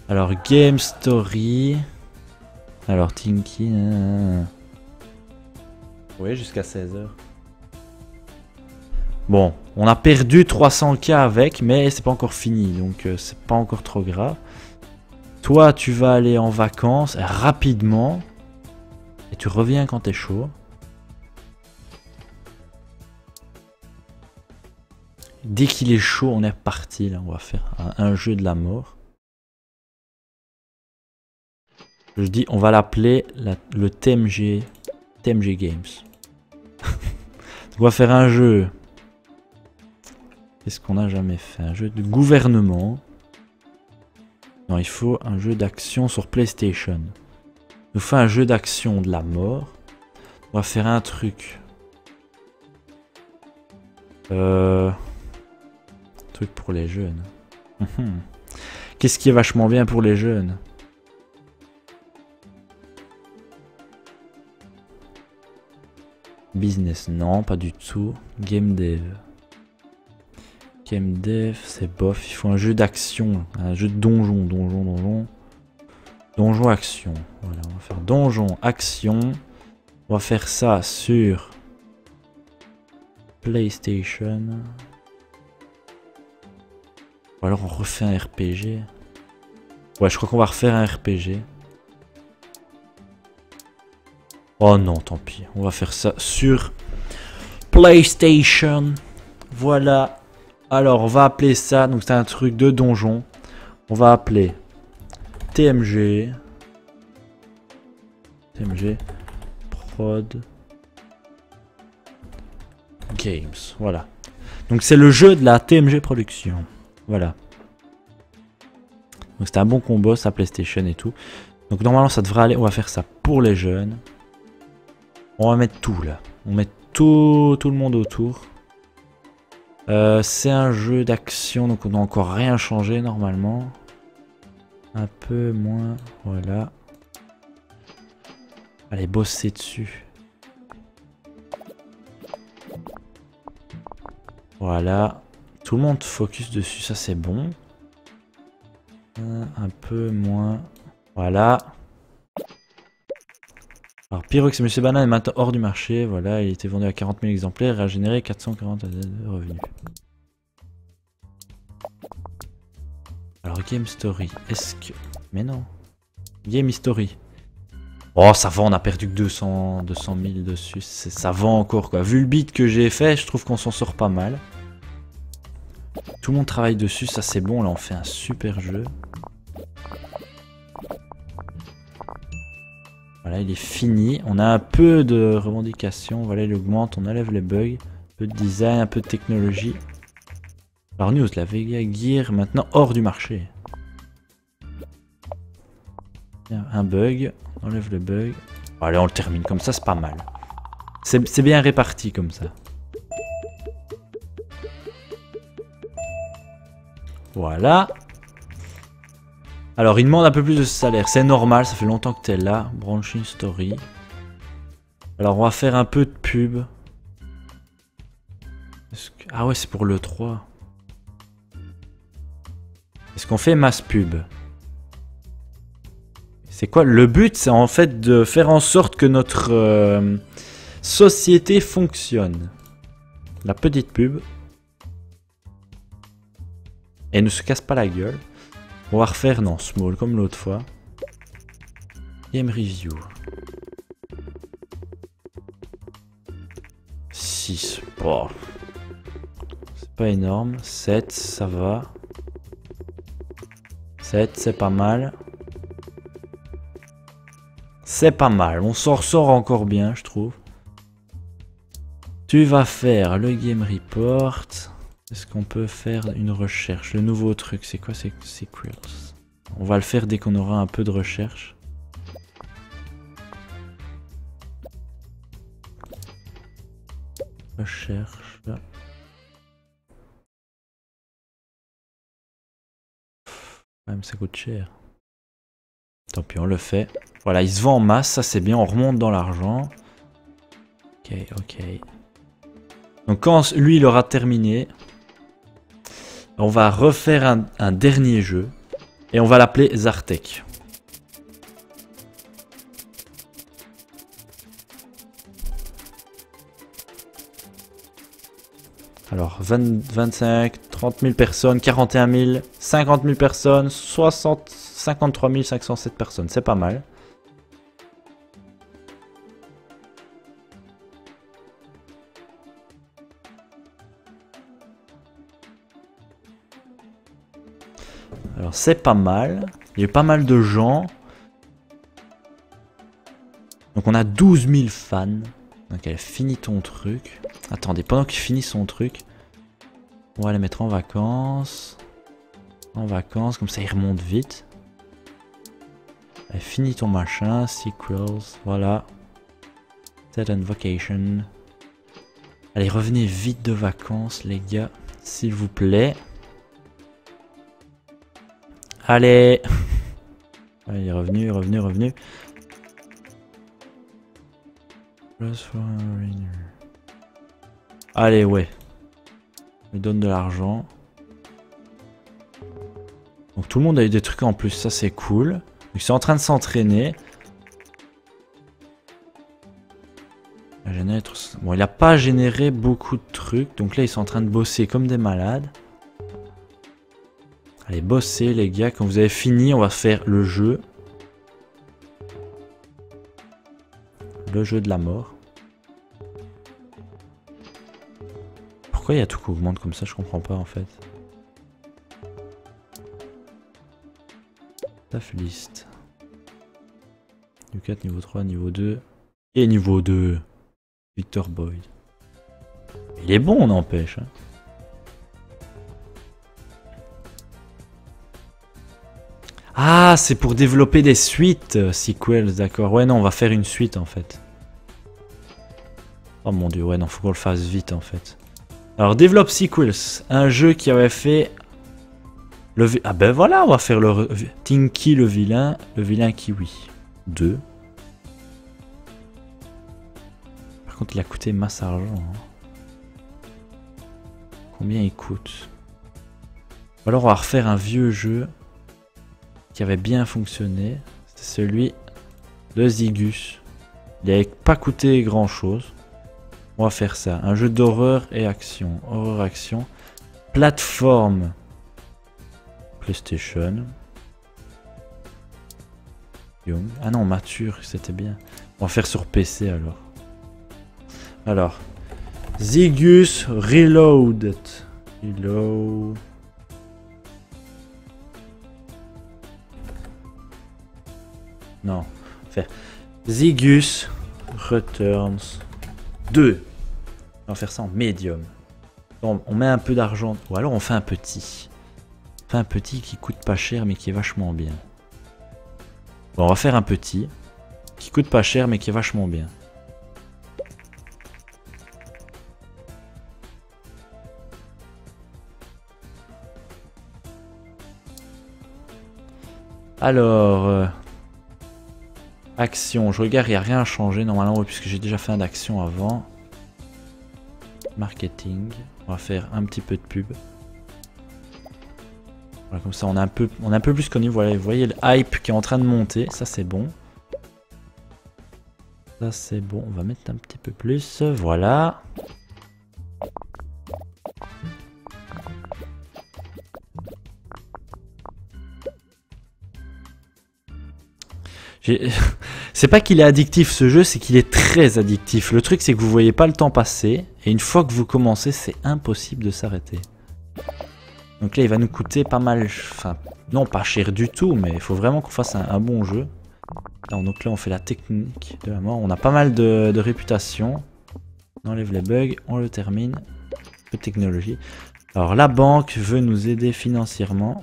Alors, Game Story. Alors, Tinky. Euh... Oui, jusqu'à seize heures. Bon, on a perdu trois cents K avec, mais c'est pas encore fini, donc euh, c'est pas encore trop grave. Toi, tu vas aller en vacances rapidement et tu reviens quand t'es chaud. Dès qu'il est chaud, on est parti. Là, on va faire un, un jeu de la mort. Je dis, on va l'appeler la, le T M G, T M G Games. On va faire un jeu. Qu'est-ce qu'on a jamais fait? Un jeu de gouvernement. Non, il faut un jeu d'action sur PlayStation. Il nous faut un jeu d'action de la mort. On va faire un truc. Euh... Un truc pour les jeunes. Qu'est-ce qui est vachement bien pour les jeunes? Business, non, pas du tout. Game Dev. Game Dev, c'est bof. Il faut un jeu d'action, un jeu de donjon, donjon, donjon. Donjon, action. Voilà, on va faire donjon, action. On va faire ça sur PlayStation. Ou alors on refait un R P G. Ouais, je crois qu'on va refaire un R P G. Oh non, tant pis. On va faire ça sur PlayStation. Voilà. Alors, on va appeler ça, donc c'est un truc de donjon. On va appeler T M G. T M G Prod Games. Voilà. Donc c'est le jeu de la T M G Production. Voilà. Donc c'est un bon combo, ça PlayStation et tout. Donc normalement ça devrait aller. On va faire ça pour les jeunes. On va mettre tout là. On met tout, tout le monde autour. Euh, c'est un jeu d'action, donc on n'a encore rien changé normalement. Un peu moins, voilà. Allez, bosser dessus. Voilà. Tout le monde focus dessus, ça c'est bon. Un peu moins, voilà. Alors, Pyrox et Monsieur Banane est maintenant hors du marché. Voilà, il était vendu à quarante mille exemplaires et a généré quatre cent quarante de revenus. Alors, Game Story, est-ce que... Mais non. Game History. Oh, ça va, on a perdu que deux cents, deux cent mille dessus. Ça va encore, quoi. Vu le beat que j'ai fait, je trouve qu'on s'en sort pas mal. Tout le monde travaille dessus, ça c'est bon. Là, on fait un super jeu. Voilà, il est fini. On a un peu de revendications. Voilà, il augmente. On enlève les bugs. Un peu de design, un peu de technologie. Alors, news, la Vega Gear maintenant hors du marché. Un bug. On enlève le bug. Bon, allez, on le termine. Comme ça, c'est pas mal. C'est bien réparti comme ça. Voilà. Alors, il demande un peu plus de salaire. C'est normal, ça fait longtemps que t'es là. Branching Story. Alors, on va faire un peu de pub. Est-ce que... Ah ouais, c'est pour l'E trois. Est-ce qu'on fait masse pub? C'est quoi? Le but, c'est en fait de faire en sorte que notre euh, société fonctionne. La petite pub. Et ne se casse pas la gueule. On va refaire, non, small, comme l'autre fois. Game Review. six. Bon. C'est pas énorme. sept, ça va. sept, c'est pas mal. C'est pas mal. On s'en ressort encore bien, je trouve. Tu vas faire le Game Report. Est-ce qu'on peut faire une recherche? Le nouveau truc, c'est quoi? C'est Sequels. On va le faire dès qu'on aura un peu de recherche. Recherche. Même ça coûte cher. Tant pis, on le fait. Voilà, il se vend en masse, ça c'est bien, on remonte dans l'argent. Ok, ok. Donc quand lui il aura terminé, on va refaire un, un dernier jeu. Et on va l'appeler Zartek. Alors, vingt, vingt-cinq, trente mille personnes, quarante et un mille, cinquante mille personnes, soixante, cinquante-trois mille cinq cent sept personnes. C'est pas mal. Alors, c'est pas mal. Il y a eu pas mal de gens. Donc, on a douze mille fans. Donc, elle finit ton truc. Attendez, pendant qu'il finit son truc, on va les mettre en vacances. En vacances, comme ça il remonte vite. Allez, finis ton machin, sequels, voilà. Set and vacation. Allez, revenez vite de vacances, les gars, s'il vous plaît. Allez. Allez, il est revenu, revenu, revenu. Plus for a rainer. Allez, ouais. Il donne de l'argent. Donc tout le monde a eu des trucs en plus, ça c'est cool. Donc c'est en train de s'entraîner. Bon, il n'a pas généré beaucoup de trucs. Donc là, ils sont en train de bosser comme des malades. Allez, bossez les gars. Quand vous avez fini, on va faire le jeu. Le jeu de la mort. Pourquoi il y a tout qui augmente comme ça? Je comprends pas en fait. Taf list. Niveau quatre, niveau trois, niveau deux. Et niveau deux. Victor Boyd. Il est bon, on n'empêche. Hein. Ah, c'est pour développer des suites. Sequels, d'accord. Ouais, non, on va faire une suite en fait. Oh mon dieu, ouais, non, faut qu'on le fasse vite en fait. Alors, développe Sequels, un jeu qui avait fait... Le... Ah ben voilà, on va faire le... Tinky le vilain, le vilain kiwi. deux. Par contre, il a coûté masse d'argent. Hein. Combien il coûte? Alors, on va refaire un vieux jeu qui avait bien fonctionné. C'est celui de Zigus. Il n'avait pas coûté grand-chose. On va faire ça. Un jeu d'horreur et action. Horreur, action. Plateforme. PlayStation. Young. Ah non, mature, c'était bien. On va faire sur P C alors. Alors. Zigus Reloaded. Reload. Non. On va faire Zigus Returns. deux. On va faire ça en médium. On, on met un peu d'argent. Ou alors on fait un petit. On fait un petit qui coûte pas cher mais qui est vachement bien. Bon, on va faire un petit. Qui coûte pas cher mais qui est vachement bien. Alors... Euh, action, je regarde, il n'y a rien à changer normalement puisque j'ai déjà fait un d'action avant. Marketing, on va faire un petit peu de pub. Voilà, comme ça on a un peu, on a un peu plus connu. Voilà, vous voyez le hype qui est en train de monter, ça c'est bon. Ça c'est bon, on va mettre un petit peu plus, voilà. C'est pas qu'il est addictif ce jeu, c'est qu'il est très addictif. Le truc c'est que vous voyez pas le temps passer, et une fois que vous commencez, c'est impossible de s'arrêter. Donc là il va nous coûter pas mal, enfin non pas cher du tout, mais il faut vraiment qu'on fasse un, un bon jeu. Alors, donc là on fait la technique de la mort, on a pas mal de, de réputation. On enlève les bugs, on le termine. Un peu de technologie. Alors la banque veut nous aider financièrement.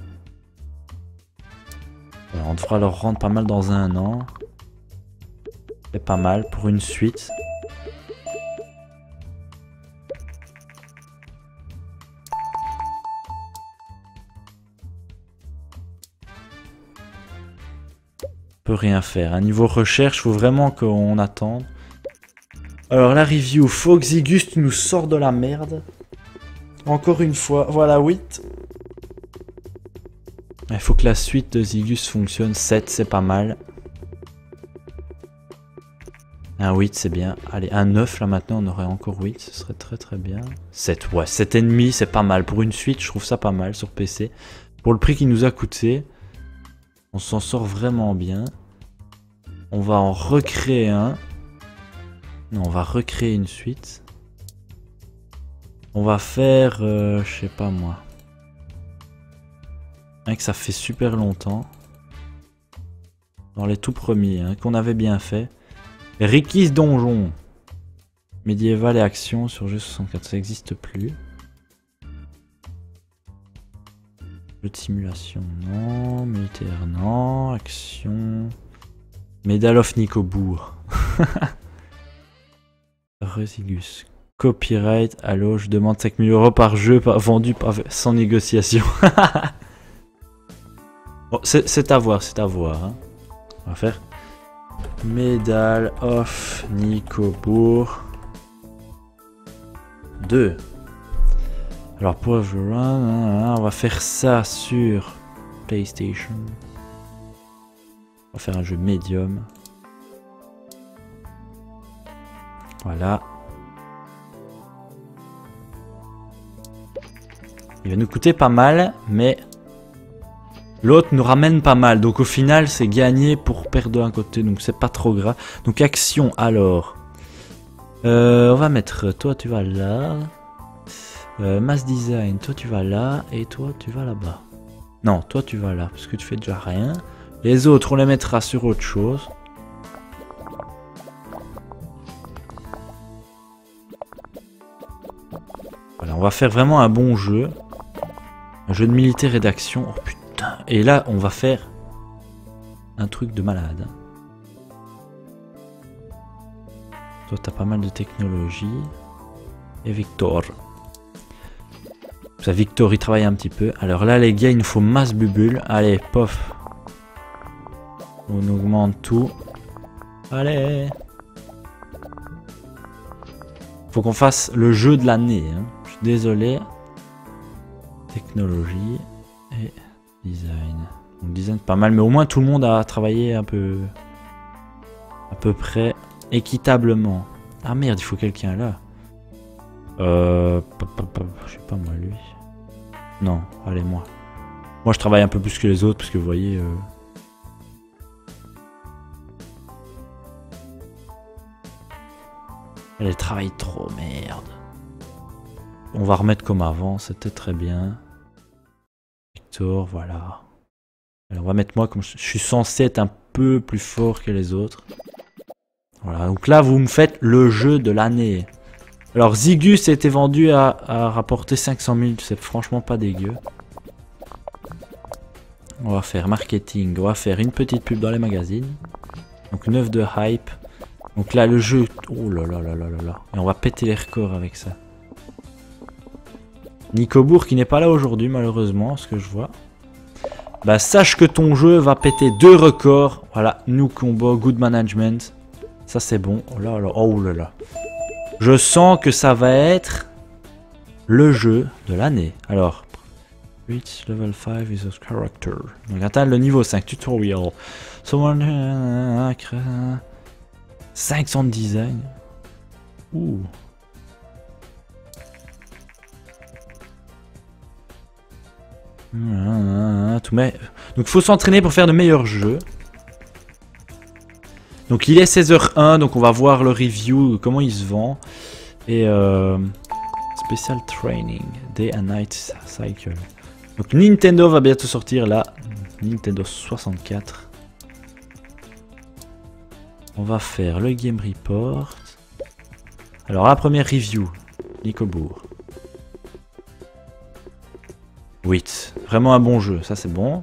Alors, on devra leur rendre pas mal dans un an. C'est pas mal pour une suite. peut rien faire. Un niveau recherche, faut vraiment qu'on attende. Alors la review, Foxygust nous sort de la merde. Encore une fois, voilà huit. Il faut que la suite de Zygus fonctionne, sept c'est pas mal. Un huit c'est bien, allez un neuf là maintenant on aurait encore huit, ce serait très très bien. sept, ouais sept virgule cinq c'est pas mal, pour une suite je trouve ça pas mal sur P C. Pour le prix qu'il nous a coûté, on s'en sort vraiment bien. On va en recréer un. Non, on va recréer une suite. On va faire, euh, je sais pas moi. Hein, que ça fait super longtemps. Dans les tout premiers, hein, qu'on avait bien fait. Ricky's Donjon. Médiéval et action sur G soixante-quatre, ça n'existe plus. Jeu de simulation, non. Militaire, non. Action. Medal of Nicobourg. Resigus. Copyright, allo, je demande cinq mille euros par jeu par, vendu par, sans négociation. Bon, c'est à voir, c'est à voir. Hein. On va faire Medal of Nicobourg deux. Alors pour run, on va faire ça sur PlayStation. On va faire un jeu médium. Voilà. Il va nous coûter pas mal, mais l'autre nous ramène pas mal. Donc au final, c'est gagné pour perdre d'un côté, donc c'est pas trop grave. Donc action, alors. Euh, on va mettre, toi tu vas là. Euh, mass design, toi tu vas là, et toi tu vas là-bas. Non, toi tu vas là, parce que tu fais déjà rien. Les autres, on les mettra sur autre chose. Voilà, on va faire vraiment un bon jeu. Un jeu de militaire et d'action. Oh putain. Et là, on va faire un truc de malade. Toi, t'as pas mal de technologie. Et Victor. Ça, Victor, il travaille un petit peu. Alors là, les gars, il nous faut masse bubule. Allez, pof. On augmente tout. Allez. Faut qu'on fasse le jeu de l'année. Hein. Désolé. Technologie et design. On design pas mal, mais au moins tout le monde a travaillé un peu, à peu près équitablement. Ah merde, il faut quelqu'un là. Euh, je sais pas moi lui. Non, allez moi. Moi je travaille un peu plus que les autres parce que vous voyez. Euh... Elle travaille trop, merde. On va remettre comme avant, c'était très bien. Victor, voilà. Alors on va mettre moi comme je, je suis censé être un peu plus fort que les autres. Voilà, donc là vous me faites le jeu de l'année. Alors Zygus a été vendu à, à rapporter cinq cent mille, c'est franchement pas dégueu. On va faire marketing, on va faire une petite pub dans les magazines. Donc neuf de hype. Donc là le jeu, oh là là là là là là, et on va péter les records avec ça. Nicobourg qui n'est pas là aujourd'hui malheureusement, ce que je vois. Bah sache que ton jeu va péter deux records. Voilà, nous combo, good management. Ça c'est bon. Oh là là, oh là là. Je sens que ça va être le jeu de l'année. Alors, reach level five is a character. Donc atteindre le niveau cinq, tutorial. Someone... cinq cents de design. Ouh. Tout mais... Donc faut s'entraîner pour faire de meilleurs jeux. Donc il est seize heures zéro un, donc on va voir le review, comment il se vend. Et euh, Special Training, Day and Night Cycle. Donc Nintendo va bientôt sortir là, Nintendo soixante-quatre. On va faire le Game Report. Alors la première review, Nicobourg. huit. Vraiment un bon jeu, ça c'est bon.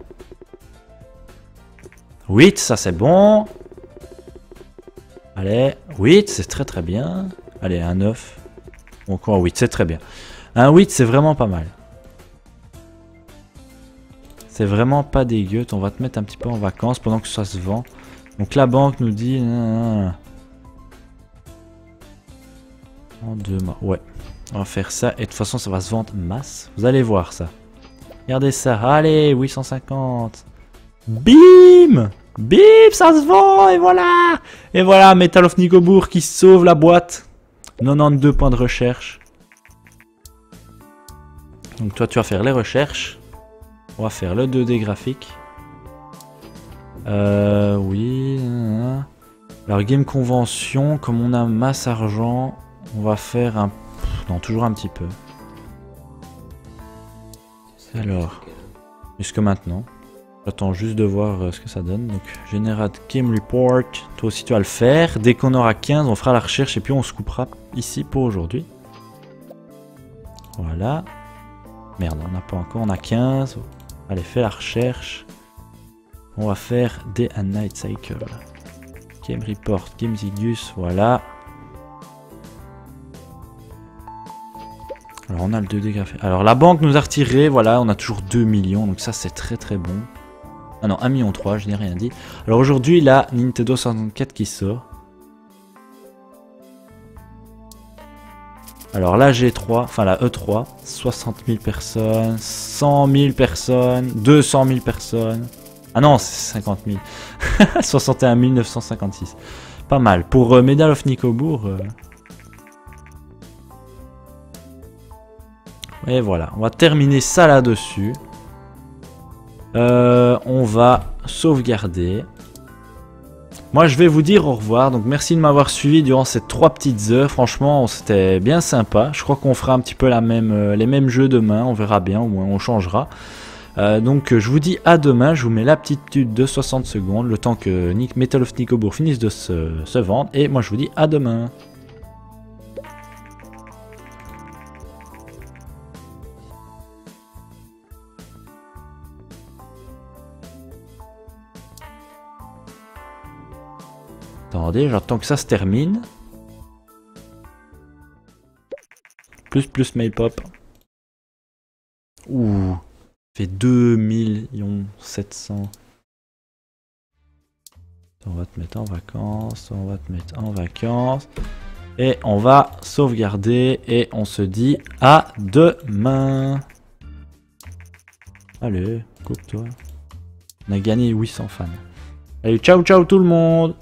huit, ça c'est bon. Allez, huit, c'est très très bien. Allez, un neuf. Ou encore un huit, c'est très bien. Un huit, c'est vraiment pas mal. C'est vraiment pas dégueu. On va te mettre un petit peu en vacances pendant que ça se vend. Donc la banque nous dit... En deux mois, ouais. On va faire ça et de toute façon ça va se vendre masse. Vous allez voir ça. Regardez ça. Allez, huit cent cinquante. Bim! Bim, ça se vend et voilà. Et voilà, Medal of Nicobourg qui sauve la boîte. quatre-vingt-douze points de recherche. Donc toi tu vas faire les recherches. On va faire le deux D graphique. Euh, oui. Alors game convention, comme on a masse argent, on va faire un... Non, toujours un petit peu. Alors, jusque maintenant. J'attends juste de voir ce que ça donne. Donc, Generate Game Report. Toi aussi, tu vas le faire. Dès qu'on aura quinze, on fera la recherche et puis on se coupera ici pour aujourd'hui. Voilà. Merde, on n'a pas encore. On a quinze. Allez, fais la recherche. On va faire Day and Night Cycle. Game Report, Game Zigus. Voilà. Alors on a le deux D graphique. Alors la banque nous a retiré, voilà, on a toujours deux millions, donc ça c'est très très bon. Ah non, un million trois, je n'ai rien dit. Alors aujourd'hui, la Nintendo soixante-quatre qui sort. Alors la G trois, enfin la E trois, soixante mille personnes, cent mille personnes, deux cent mille personnes. Ah non, c'est cinquante mille. soixante et un mille neuf cent cinquante-six. Pas mal. Pour euh, Medal of Nicobourg... Euh... Et voilà, on va terminer ça là-dessus. Euh, on va sauvegarder. Moi, je vais vous dire au revoir. Donc, merci de m'avoir suivi durant ces trois petites heures. Franchement, c'était bien sympa. Je crois qu'on fera un petit peu la même, les mêmes jeux demain. On verra bien, au moins on changera. Euh, donc, je vous dis à demain. Je vous mets la petite tube de soixante secondes, le temps que Medal of Nicobourg finisse de se, se vendre. Et moi, je vous dis à demain. Attendez, j'attends que ça se termine. Plus, plus, my pop. Ouh, fait deux millions sept cents. On va te mettre en vacances, on va te mettre en vacances. Et on va sauvegarder et on se dit à demain. Allez, coupe-toi. On a gagné huit cents fans. Allez, ciao, ciao tout le monde.